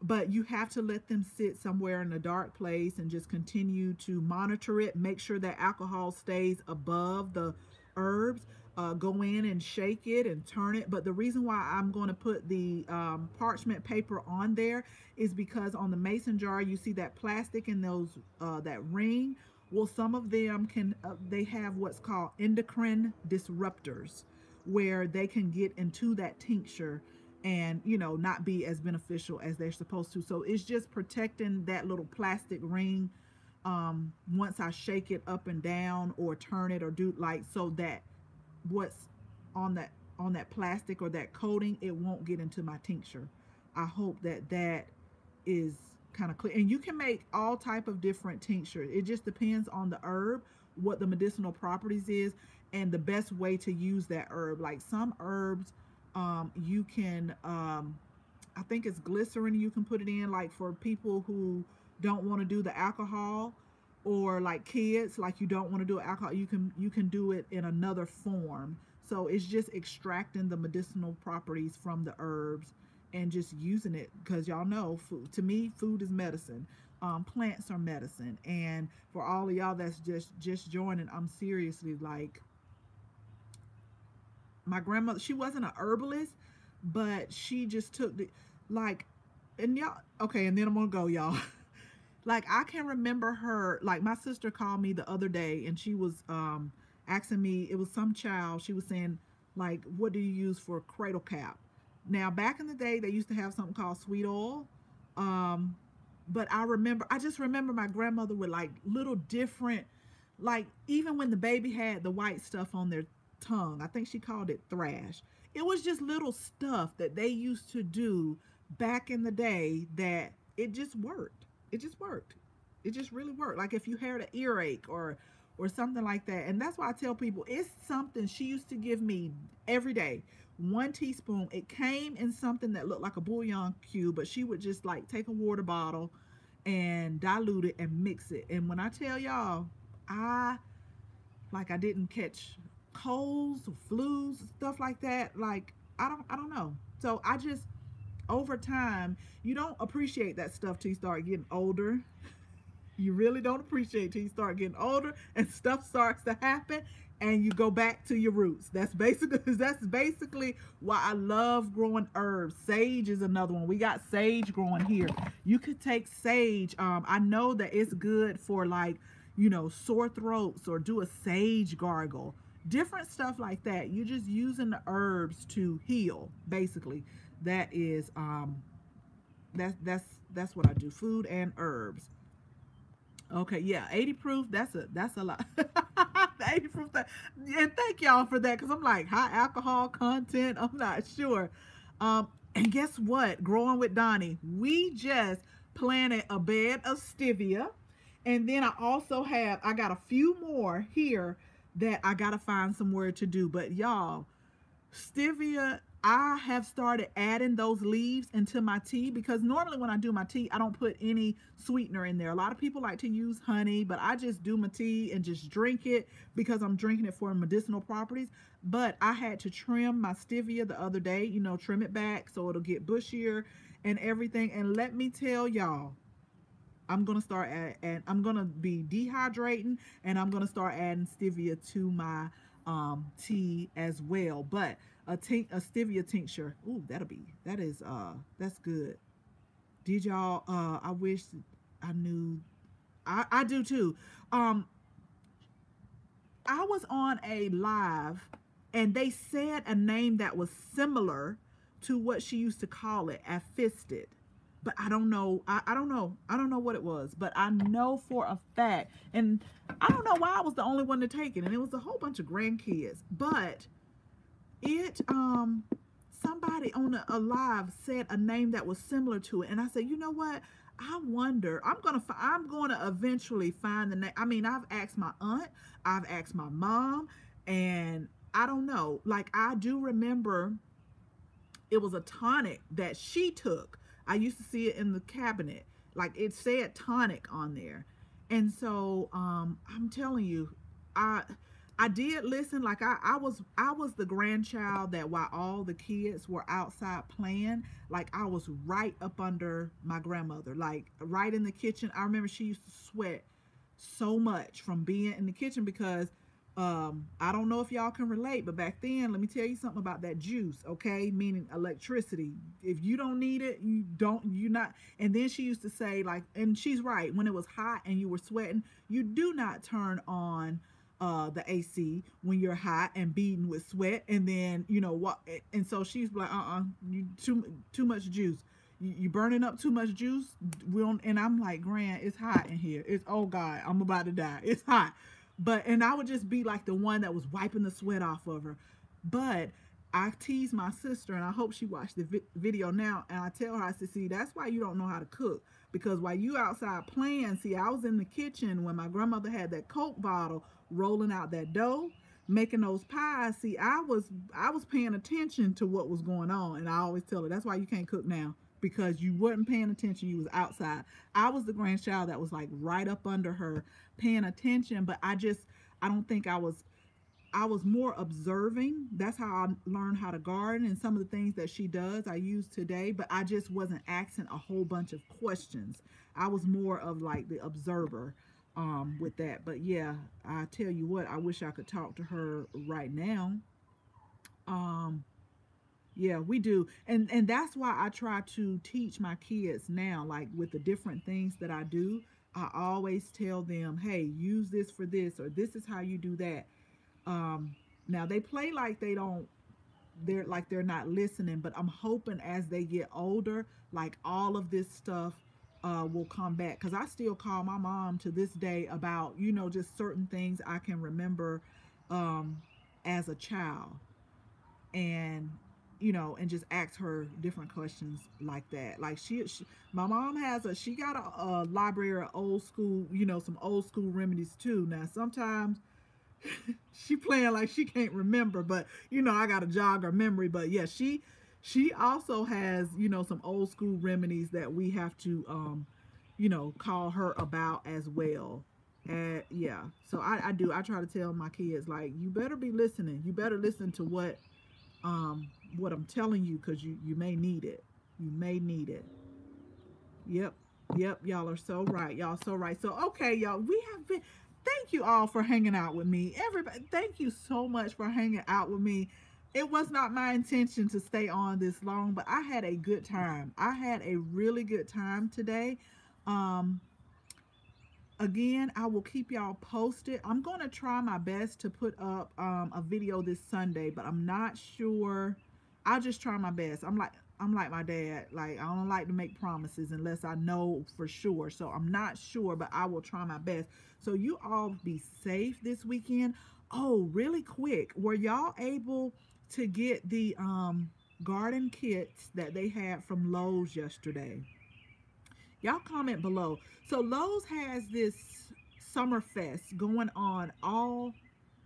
but you have to let them sit somewhere in a dark place and just continue to monitor it. Make sure that alcohol stays above the herbs. Uh, go in and shake it and turn it. But the reason why I'm going to put the um, parchment paper on there is because on the mason jar, you see that plastic and those uh, that ring. Well, some of them can, uh, they have what's called endocrine disruptors, where they can get into that tincture and, you know, not be as beneficial as they're supposed to. So it's just protecting that little plastic ring um, once I shake it up and down or turn it or do like, so that what's on that, on that plastic or that coating, it won't get into my tincture. I hope that that is kind of clear. And you can make all type of different tinctures. It just depends on the herb, what the medicinal properties is, and the best way to use that herb. Like some herbs, Um, you can, um, I think it's glycerin you can put it in, like for people who don't want to do the alcohol, or like kids, like you don't want to do alcohol, you can, you can do it in another form. So it's just extracting the medicinal properties from the herbs and just using it, because y'all know, food, to me, food is medicine. Um, plants are medicine. And for all of y'all that's just, just joining, I'm seriously like, my grandmother, she wasn't an herbalist, but she just took the, like, and y'all, okay, and then I'm going to go, y'all. Like, I can remember her, like, my sister called me the other day, and she was um, asking me, it was some child, she was saying, like, what do you use for cradle cap? Now, back in the day, they used to have something called sweet oil, um, but I remember, I just remember my grandmother with, like, little different, like, even when the baby had the white stuff on their tongue, I think she called it thrash. It was just little stuff that they used to do back in the day that it just worked. It just worked. It just really worked. Like if you had an earache or or something like that. And that's why I tell people, it's something she used to give me every day. One teaspoon. It came in something that looked like a bouillon cube, but she would just like take a water bottle and dilute it and mix it. And when I tell y'all, I like I didn't catch colds, flus, stuff like that. Like I don't, I don't know. So I just, over time, you don't appreciate that stuff till you start getting older. You really don't appreciate it till you start getting older, and stuff starts to happen, and you go back to your roots. That's basically that's basically why I love growing herbs. Sage is another one. We got sage growing here. You could take sage. Um, I know that it's good for like, you know, sore throats, or do a sage gargle. Different stuff like that. You're just using the herbs to heal, basically. That is, um, that's, that's, that's what I do. Food and herbs. Okay. Yeah. eighty proof. That's a, that's a lot. eighty proof. That, and thank y'all for that. Cause I'm like, high alcohol content. I'm not sure. Um, and guess what? Growing with Donnie, we just planted a bed of stevia. And then I also have, I got a few more here that I gotta find somewhere to do. But y'all, stevia, I have started adding those leaves into my tea, because normally when I do my tea, I don't put any sweetener in there. A lot of people like to use honey, but I just do my tea and just drink it, because I'm drinking it for medicinal properties. But I had to trim my stevia the other day, you know, trim it back so it'll get bushier and everything. And let me tell y'all, I'm going to start add, and I'm going to be dehydrating, and I'm going to start adding stevia to my um, tea as well. But a, tink, a stevia tincture. Ooh, that'll be, that is, uh, that's good. Did y'all, uh, I wish I knew. I, I do too. Um, I was on a live and they said a name that was similar to what she used to call it, aphistid. but I don't know. I, I don't know. I don't know what it was, but I know for a fact, and I don't know why I was the only one to take it, and it was a whole bunch of grandkids, but it, um, somebody on a, a live said a name that was similar to it, and I said, you know what? I wonder, I'm going to, I'm going to eventually find the name. I mean, I've asked my aunt, I've asked my mom, and I don't know. Like, I do remember it was a tonic that she took. I used to see it in the cabinet. Like, it said tonic on there. And so, um, I'm telling you, I, I did listen. Like, I, I was, I was the grandchild that while all the kids were outside playing, like, I was right up under my grandmother, like right in the kitchen. I remember she used to sweat so much from being in the kitchen because, um, I don't know if y'all can relate, but back then, let me tell you something about that juice. Okay. Meaning electricity. If you don't need it, you don't, you not. And then she used to say, like, and she's right, when it was hot and you were sweating, you do not turn on Uh, the A C when you're hot and beaten with sweat, and then, you know what, and so she's like, uh-uh, you too too much juice, you, you burning up too much juice. We don't, and I'm like, Gran, it's hot in here, it's, oh God, I'm about to die, it's hot. But, and I would just be like the one that was wiping the sweat off of her. But I tease my sister, and I hope she watched the vi video now, and I tell her, I said, see, that's why you don't know how to cook, because while you outside playing, see, I was in the kitchen when my grandmother had that Coke bottle, rolling out that dough, making those pies. See, I was I was paying attention to what was going on, and I always tell her, that's why you can't cook now, because you weren't paying attention, you was outside. I was the grandchild that was like right up under her paying attention, but I just, I don't think I was, I was more observing. That's how I learned how to garden, and some of the things that she does I use today, but I just wasn't asking a whole bunch of questions. I was more of like the observer um with that. But yeah, I tell you what, I wish I could talk to her right now. Um yeah, we do, and and that's why I try to teach my kids now, like with the different things that I do, I always tell them, hey, use this for this, or this is how you do that. Um now they play like they don't, they're like they're not listening, but I'm hoping as they get older, like all of this stuff Uh, will come back, because I still call my mom to this day about, you know, just certain things I can remember um, as a child, and you know, and just ask her different questions like that. Like she, she my mom has a, she got a, a library of old school, you know, some old school remedies too. Now sometimes she playing like she can't remember, but you know, I gotta jog her memory. But yeah, she. She also has, you know, some old school remedies that we have to, um, you know, call her about as well. And yeah, so I, I do. I try to tell my kids, like, you better be listening. You better listen to what, um, what I'm telling you, because you, you may need it. You may need it. Yep. Yep. Y'all are so right. Y'all so right. So, okay, y'all, we have been, thank you all for hanging out with me. Everybody, thank you so much for hanging out with me. It was not my intention to stay on this long, but I had a good time. I had a really good time today. Um, again, I will keep y'all posted. I'm going to try my best to put up um, a video this Sunday, but I'm not sure. I'll just try my best. I'm like, I'm like my dad. Like, I don't like to make promises unless I know for sure. So I'm not sure, but I will try my best. So you all be safe this weekend. Oh, really quick, were y'all able to get the um, garden kits that they had from Lowe's yesterday? Y'all comment below. So Lowe's has this summer fest going on all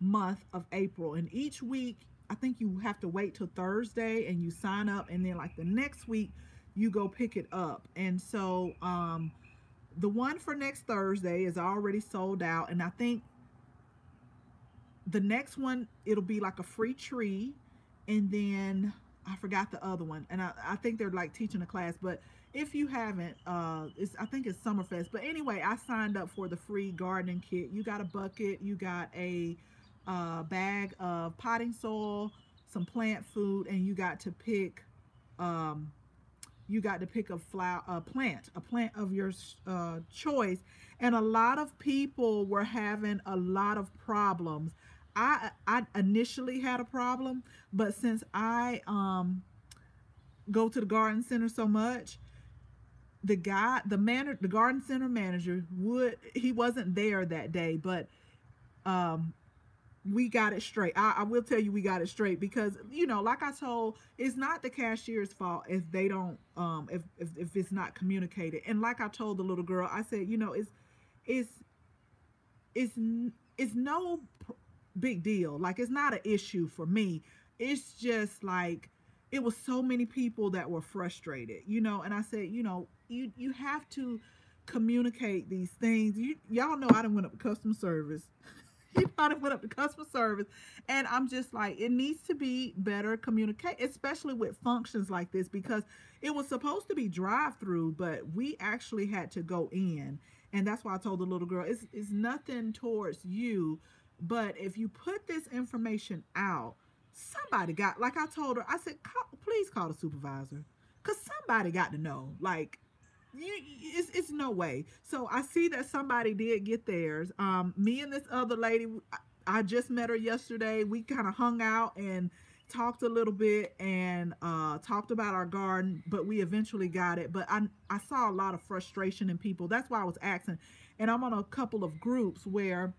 month of April, and each week I think you have to wait till Thursday and you sign up, and then like the next week you go pick it up. And so um, the one for next Thursday is already sold out, and I think the next one, it'll be like a free tree, and then I forgot the other one, and I, I think they're like teaching a class. But if you haven't, uh, it's, I think it's Summerfest. But anyway, I signed up for the free gardening kit. You got a bucket, you got a uh, bag of potting soil, some plant food, and you got to pick, um, you got to pick a flower, a plant, a plant of your uh, choice. And a lot of people were having a lot of problems. I, I initially had a problem, but since I um, go to the garden center so much, the guy, the manager, the garden center manager, would he wasn't there that day, but um, we got it straight. I, I will tell you, we got it straight because, you know, like I told, it's not the cashier's fault if they don't, um, if, if, if it's not communicated. And like I told the little girl, I said, you know, it's, it's, it's, it's no big deal. Like, it's not an issue for me. It's just like, it was so many people that were frustrated, you know? And I said, you know, you, you have to communicate these things. You, y'all know I done went up to customer service. You know, I went up to customer service, and I'm just like, it needs to be better communicate, especially with functions like this, because it was supposed to be drive-through, but we actually had to go in. And that's why I told the little girl, it's, it's nothing towards you, but if you put this information out, somebody got, like I told her, I said, call, please call the supervisor, because somebody got to know, like, You, it's, it's no way. So I see that somebody did get theirs. Um, me and this other lady, I just met her yesterday. We kind of hung out and talked a little bit and uh, talked about our garden, but we eventually got it. But I, I saw a lot of frustration in people. That's why I was asking. And I'm on a couple of groups where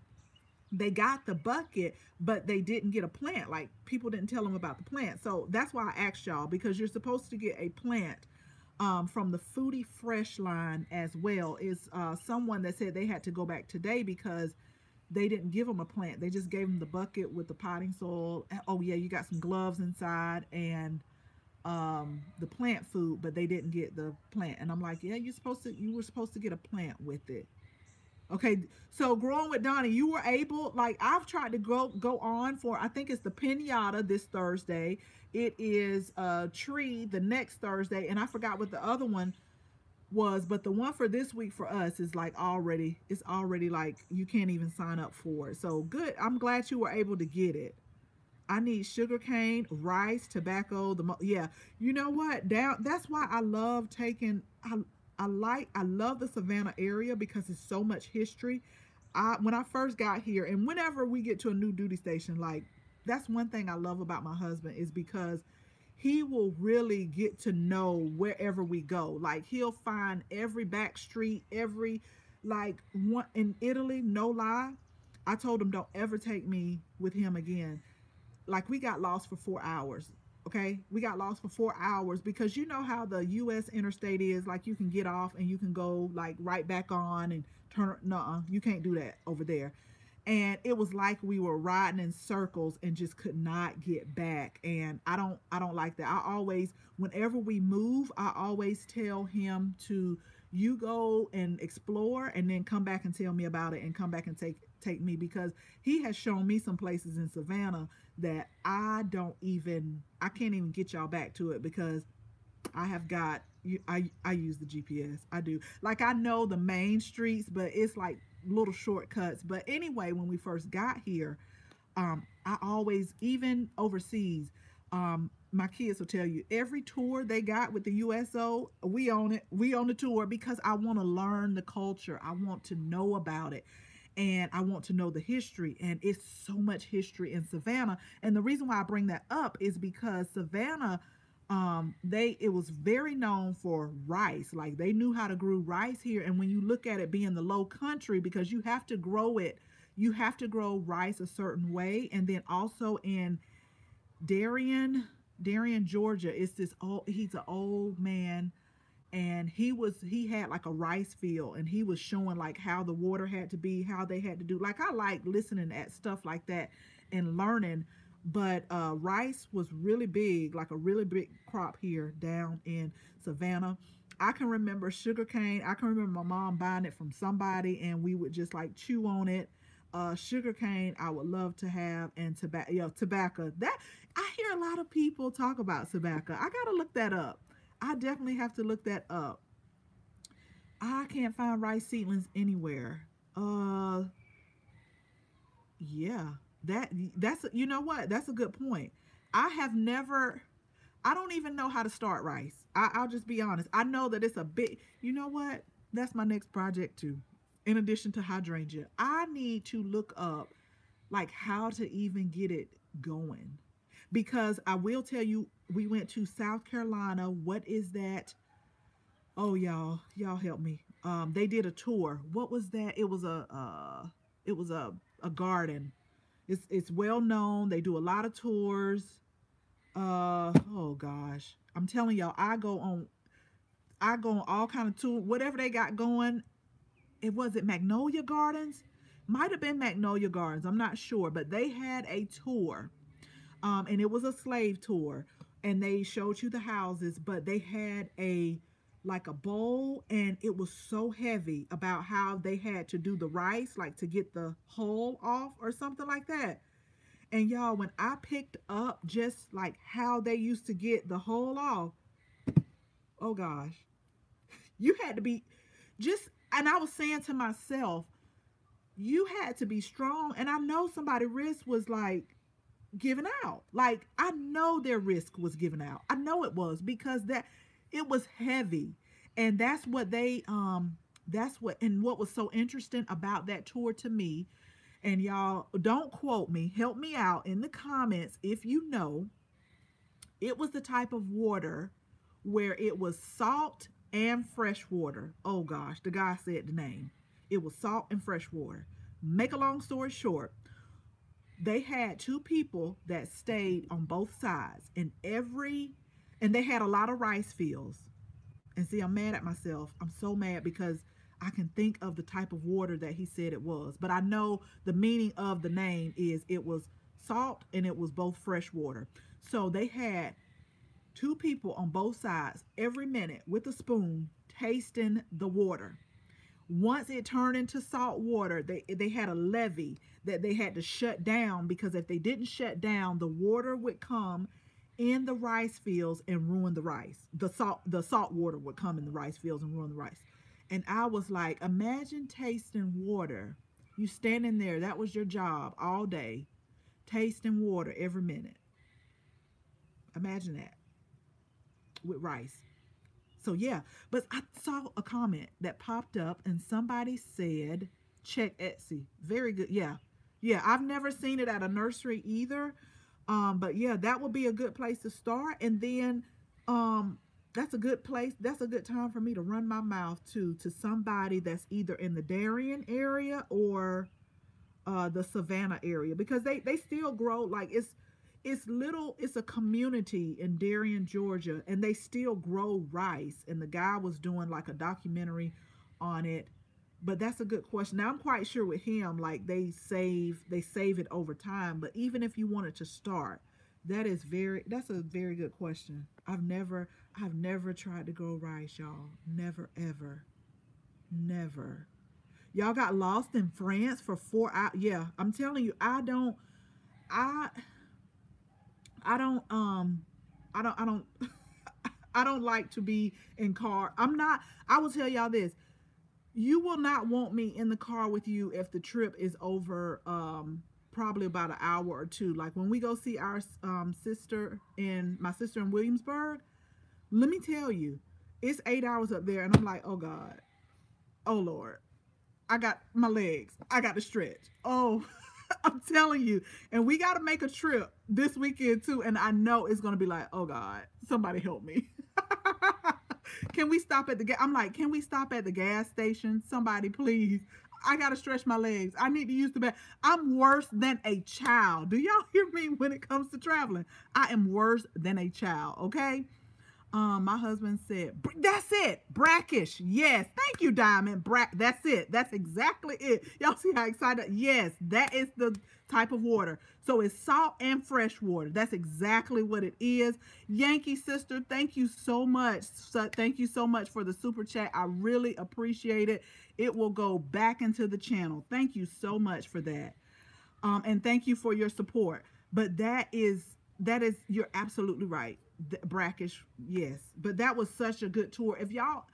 they got the bucket, but they didn't get a plant. Like, people didn't tell them about the plant. So that's why I asked y'all, because you're supposed to get a plant Um, from the Foodie Fresh line as well. Is uh, someone that said they had to go back today because they didn't give them a plant. They just gave them the bucket with the potting soil. Oh yeah, you got some gloves inside and um, the plant food, but they didn't get the plant. And I'm like, yeah, you're supposed to. You were supposed to get a plant with it. Okay, so Growing with Donnie, you were able, like, I've tried to go go on for, I think it's the pinata this Thursday. It is a tree the next Thursday, and I forgot what the other one was, but the one for this week for us is like already, it's already like you can't even sign up for it. So good, I'm glad you were able to get it. I need sugarcane, rice, tobacco, the, yeah, you know what, down, that's why I love taking, I, I like, I love the Savannah area because it's so much history. I, when I first got here, and whenever we get to a new duty station, like, that's one thing I love about my husband, is because he will really get to know wherever we go. Like, he'll find every back street, every, like, one in Italy, no lie. I told him, don't ever take me with him again. Like, we got lost for four hours. Okay, we got lost for four hours because you know how the U S interstate is. Like, you can get off and you can go like right back on and turn. Nuh-uh, you can't do that over there. And it was like we were riding in circles and just could not get back. And I don't, I don't like that. I always, whenever we move, I always tell him to, you go and explore and then come back and tell me about it and come back and take take me, because he has shown me some places in Savannah that I don't even, I can't even get y'all back to it because I have got, I, I use the G P S. I do. Like, I know the main streets, but it's like little shortcuts. But anyway, when we first got here, um, I always, even overseas, um, my kids will tell you, every tour they got with the U S O, we own it. We own the tour because I want to learn the culture. I want to know about it. And I want to know the history, and it's so much history in Savannah. And the reason why I bring that up is because Savannah, um, they it was very known for rice. Like, they knew how to grow rice here. And when you look at it being the low country, because you have to grow it, you have to grow rice a certain way. And then also in Darien, Darien, Georgia, it's this old, he's an old man. And he was, he had like a rice field, and he was showing like how the water had to be, how they had to do. Like, I like listening at stuff like that and learning, but uh, rice was really big, like a really big crop here down in Savannah. I can remember sugarcane. I can remember my mom buying it from somebody, and we would just like chew on it. Uh, sugarcane, I would love to have, and tobacco, you know, tobacco. That, I hear a lot of people talk about tobacco. I gotta look that up. I definitely have to look that up. I can't find rice seedlings anywhere. Uh, yeah, that that's, you know what? That's a good point. I have never, I don't even know how to start rice. I, I'll just be honest. I know that it's a big, you know what? That's my next project too. In addition to hydrangea, I need to look up like how to even get it going. Because I will tell you, we went to South Carolina. What is that? Oh, y'all, y'all help me. Um, they did a tour. What was that? It was a, uh, it was a, a garden. It's, it's well known. They do a lot of tours. Uh, oh gosh, I'm telling y'all, I go on, I go on all kind of tour, whatever they got going. It was it Magnolia Gardens. Might've been Magnolia Gardens. I'm not sure, but they had a tour. Um, and it was a slave tour, and they showed you the houses, but they had a, like a bowl, and it was so heavy about how they had to do the rice, like to get the hull off or something like that. And y'all, when I picked up just like how they used to get the hull off, oh gosh, you had to be just, and I was saying to myself, you had to be strong. And I know somebody's wrist was like giving out. Like, I know their wrist was giving out. I know it was, because that, it was heavy. And that's what they, um, that's what, and what was so interesting about that tour to me, and y'all don't quote me, help me out in the comments if you know, it was the type of water where it was salt and fresh water. Oh gosh, the guy said the name. It was salt and fresh water. Make a long story short, they had two people that stayed on both sides, and every And they had a lot of rice fields. And see, I'm mad at myself. I'm so mad because I can think of the type of water that he said it was. But I know the meaning of the name is it was salt and it was both fresh water. So they had two people on both sides every minute with a spoon tasting the water. Once it turned into salt water, they, they had a levee that they had to shut down, because if they didn't shut down, the water would come in the rice fields and ruin the rice. The salt, the salt water would come in the rice fields and ruin the rice. And I was like, imagine tasting water. You standing there, that was your job all day, tasting water every minute. Imagine that with rice. So yeah, but I saw a comment that popped up and somebody said, check Etsy. Very good, yeah. Yeah, I've never seen it at a nursery either. Um, but yeah, that would be a good place to start. And then, um, that's a good place. That's a good time for me to run my mouth to, to somebody that's either in the Darien area or, uh, the Savannah area, because they, they still grow, like it's, it's little, it's a community in Darien, Georgia, and they still grow rice. And the guy was doing like a documentary on it, but that's a good question. Now, I'm quite sure with him, like they save, they save it over time. But even if you wanted to start, that is very, that's a very good question. I've never, I've never tried to grow rice, y'all. Never, ever, never. Y'all got lost in France for four hours. Yeah, I'm telling you, I don't, I, I don't, um, I don't, I don't, I don't like to be in car. I'm not, I will tell y'all this. You will not want me in the car with you if the trip is over um, probably about an hour or two. Like when we go see our um, sister and my sister in Williamsburg, let me tell you, it's eight hours up there. And I'm like, oh God, oh Lord, I got my legs. I got to stretch. Oh, I'm telling you. And we got to make a trip this weekend too. And I know it's going to be like, oh God, somebody help me. Can we stop at the gas? I'm like, can we stop at the gas station? Somebody, please. I got to stretch my legs. I need to use the bathroom. I'm worse than a child. Do y'all hear me when it comes to traveling? I am worse than a child, okay? Um, my husband said, that's it. Brackish. Yes. Thank you, Diamond. Bra that's it. That's exactly it. Y'all see how excited? Yes, that is the type of water. So it's salt and fresh water. That's exactly what it is. Yankee sister, thank you so much. So, thank you so much for the super chat. I really appreciate it. It will go back into the channel. Thank you so much for that. Um, and thank you for your support. But that is, that is, you're absolutely right. The brackish, yes, but that was such a good tour. If y'all,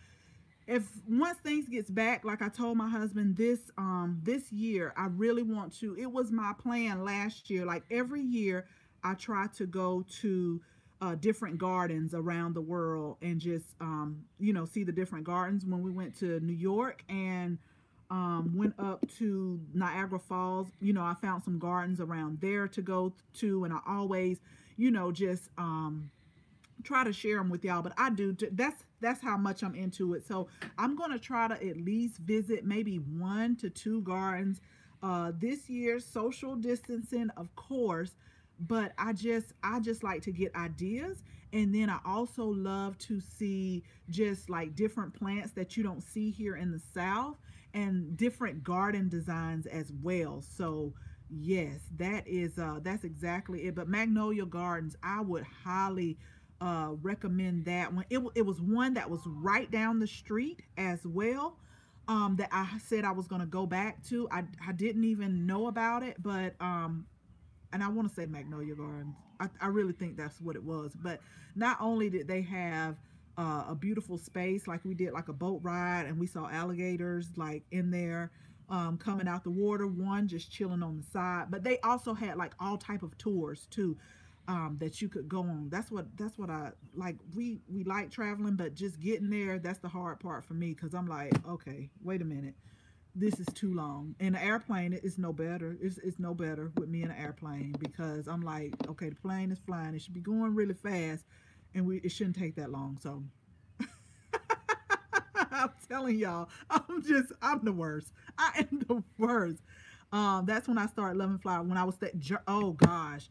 if once things gets back, like I told my husband this um this year, I really want to. It was my plan last year. Like every year, I try to go to uh, different gardens around the world and just um you know see the different gardens. When we went to New York and um went up to Niagara Falls, you know, I found some gardens around there to go to, and I always, you know, just um. try to share them with y'all, but I do. That's that's how much I'm into it. So I'm going to try to at least visit maybe one to two gardens uh, this year. Social distancing, of course, but I just I just like to get ideas, and then I also love to see just like different plants that you don't see here in the South, and different garden designs as well. So yes, that is uh that's exactly it. But Magnolia Gardens, I would highly uh recommend that one. It, it was one that was right down the street as well, um that I said I was going to go back to. I, I didn't even know about it, but um and I want to say Magnolia Gardens, I, I really think that's what it was. But not only did they have uh, a beautiful space, like we did like a boat ride, and we saw alligators like in there, Um, coming out the water, one just chilling on the side, but they also had like all type of tours too, um, that you could go on. That's what that's what I like. We we like traveling, but just getting there, that's the hard part for me, because I'm like, okay, wait a minute, this is too long. And the airplane is no better. It's it's no better with me in an airplane, because I'm like, okay, the plane is flying, it should be going really fast, and we it shouldn't take that long. So I'm telling y'all, I'm just, I'm the worst. I am the worst. Um, that's when I started loving flowers. When I was, that, oh gosh,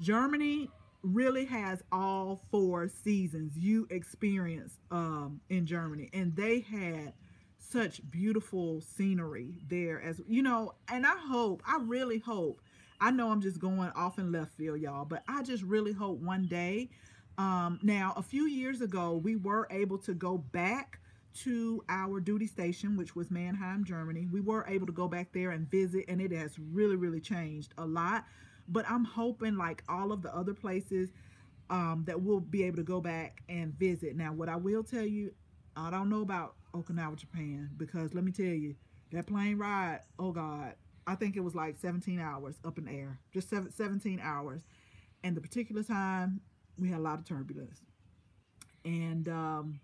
Germany really has all four seasons you experience um, in Germany. And they had such beautiful scenery there, as, you know, and I hope, I really hope, I know I'm just going off in left field, y'all, but I just really hope one day. Um, now, a few years ago, we were able to go back to our duty station, which was Mannheim, Germany. We were able to go back there and visit, and it has really, really changed a lot. But I'm hoping, like all of the other places, um, that we'll be able to go back and visit. Now, what I will tell you, I don't know about Okinawa, Japan, because let me tell you, that plane ride, oh God, I think it was like seventeen hours up in the air, just seventeen hours. And the particular time, we had a lot of turbulence. And um,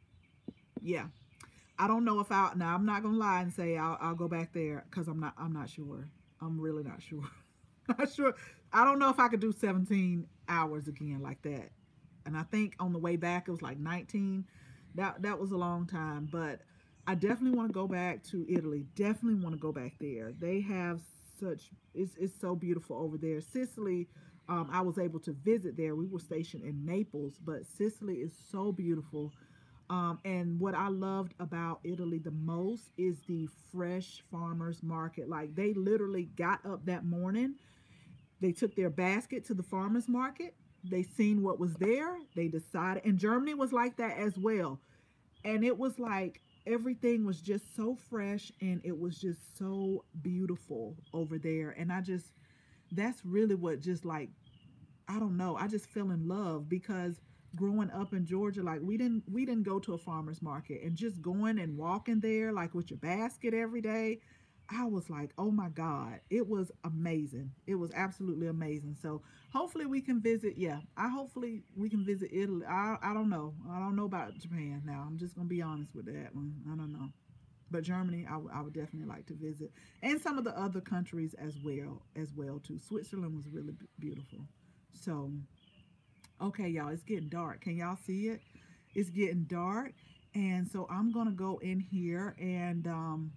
yeah. I don't know if I, now I'm not going to lie and say I'll, I'll go back there, because I'm not, I'm not sure. I'm really not sure. Not sure. I don't know if I could do seventeen hours again like that. And I think on the way back, it was like nineteen. That, that was a long time, but I definitely want to go back to Italy. Definitely want to go back there. They have such, it's, it's so beautiful over there. Sicily, um, I was able to visit there. We were stationed in Naples, but Sicily is so beautiful. Um, and what I loved about Italy the most is the fresh farmers market. Like, they literally got up that morning, they took their basket to the farmers market, they seen what was there, they decided, and Germany was like that as well. And it was like, everything was just so fresh, and it was just so beautiful over there. And I just, that's really what just like, I don't know, I just fell in love, because growing up in Georgia, like we didn't we didn't go to a farmer's market, and just going and walking there like with your basket every day, I was like, oh my God, it was amazing. It was absolutely amazing. So hopefully we can visit, yeah, I hopefully we can visit Italy. I, I don't know. I don't know about Japan now. I'm just going to be honest with that one. I don't know. But Germany, I, I would definitely like to visit. And some of the other countries as well, as well too. Switzerland was really beautiful. So okay, y'all, it's getting dark. Can y'all see it? It's getting dark. And so I'm going to go in here and um,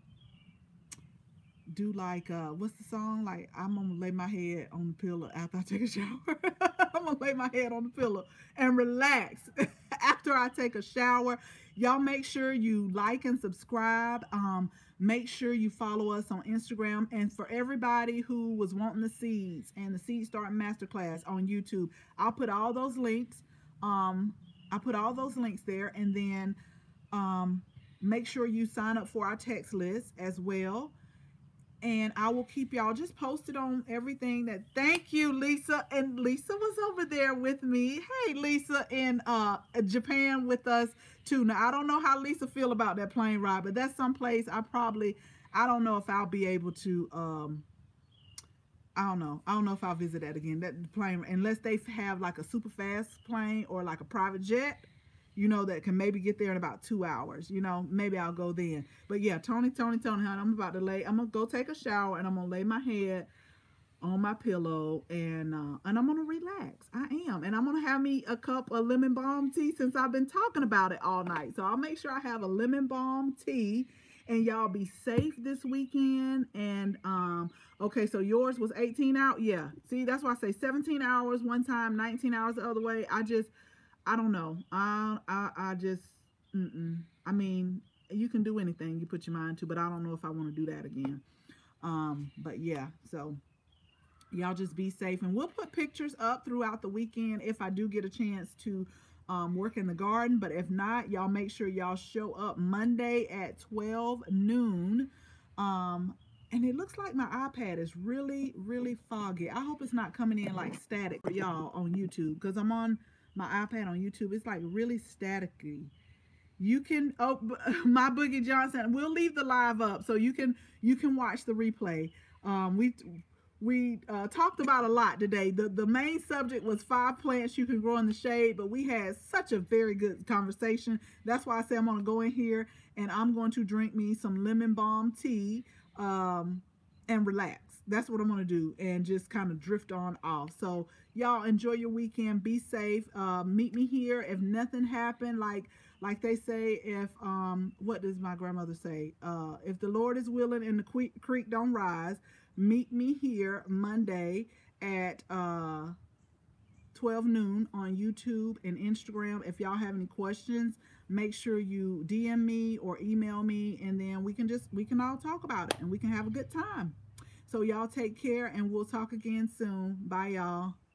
do like, uh, what's the song? Like, I'm going to lay my head on the pillow after I take a shower. I'm going to lay my head on the pillow and relax after I take a shower. Y'all make sure you like and subscribe. Um, make sure you follow us on Instagram. And for everybody who was wanting the seeds and the seed starting masterclass on YouTube, I'll put all those links. Um, I put all those links there. And then um, make sure you sign up for our text list as well. And I will keep y'all just posted on everything that, thank you, Lisa. And Lisa was over there with me. Hey, Lisa in uh, Japan with us too. Now, I don't know how Lisa feel about that plane ride, but that's someplace I probably, I don't know if I'll be able to, um, I don't know. I don't know if I'll visit that again. That plane, unless they have like a super fast plane or like a private jet, you know, that can maybe get there in about two hours, you know, maybe I'll go then. But yeah, Tony, Tony, Tony, honey, I'm about to lay, I'm going to go take a shower, and I'm going to lay my head on my pillow, and uh, and I'm going to relax. I am. And I'm going to have me a cup of lemon balm tea, since I've been talking about it all night. So I'll make sure I have a lemon balm tea. And y'all be safe this weekend. And, um, okay, so yours was eighteen hours. Yeah, see, that's why I say seventeen hours one time, nineteen hours the other way. I just, I don't know. I, I, I just, mm-mm. I mean, you can do anything you put your mind to, but I don't know if I want to do that again. Um, but, yeah, so y'all just be safe. And we'll put pictures up throughout the weekend if I do get a chance to Um, work in the garden. But if not, y'all make sure y'all show up Monday at twelve noon. Um, and it looks like my iPad is really, really foggy. I hope it's not coming in like static for y'all on YouTube, because I'm on my iPad on YouTube. It's like really staticky. You can, oh, my Boogie Johnson, we'll leave the live up so you can, you can watch the replay. Um, we We uh, talked about a lot today. The, the main subject was five plants you can grow in the shade, but we had such a very good conversation. That's why I say I'm going to go in here and I'm going to drink me some lemon balm tea um, and relax. That's what I'm going to do, and just kind of drift on off. So y'all enjoy your weekend. Be safe. Uh, meet me here. If nothing happened, like like they say, if, um, what does my grandmother say? Uh, if the Lord is willing and the creek don't rise, meet me here Monday at uh, twelve noon on YouTube and Instagram. If y'all have any questions, make sure you D M me or email me, and then we can just, we can all talk about it and we can have a good time. So y'all take care, and we'll talk again soon. Bye, y'all.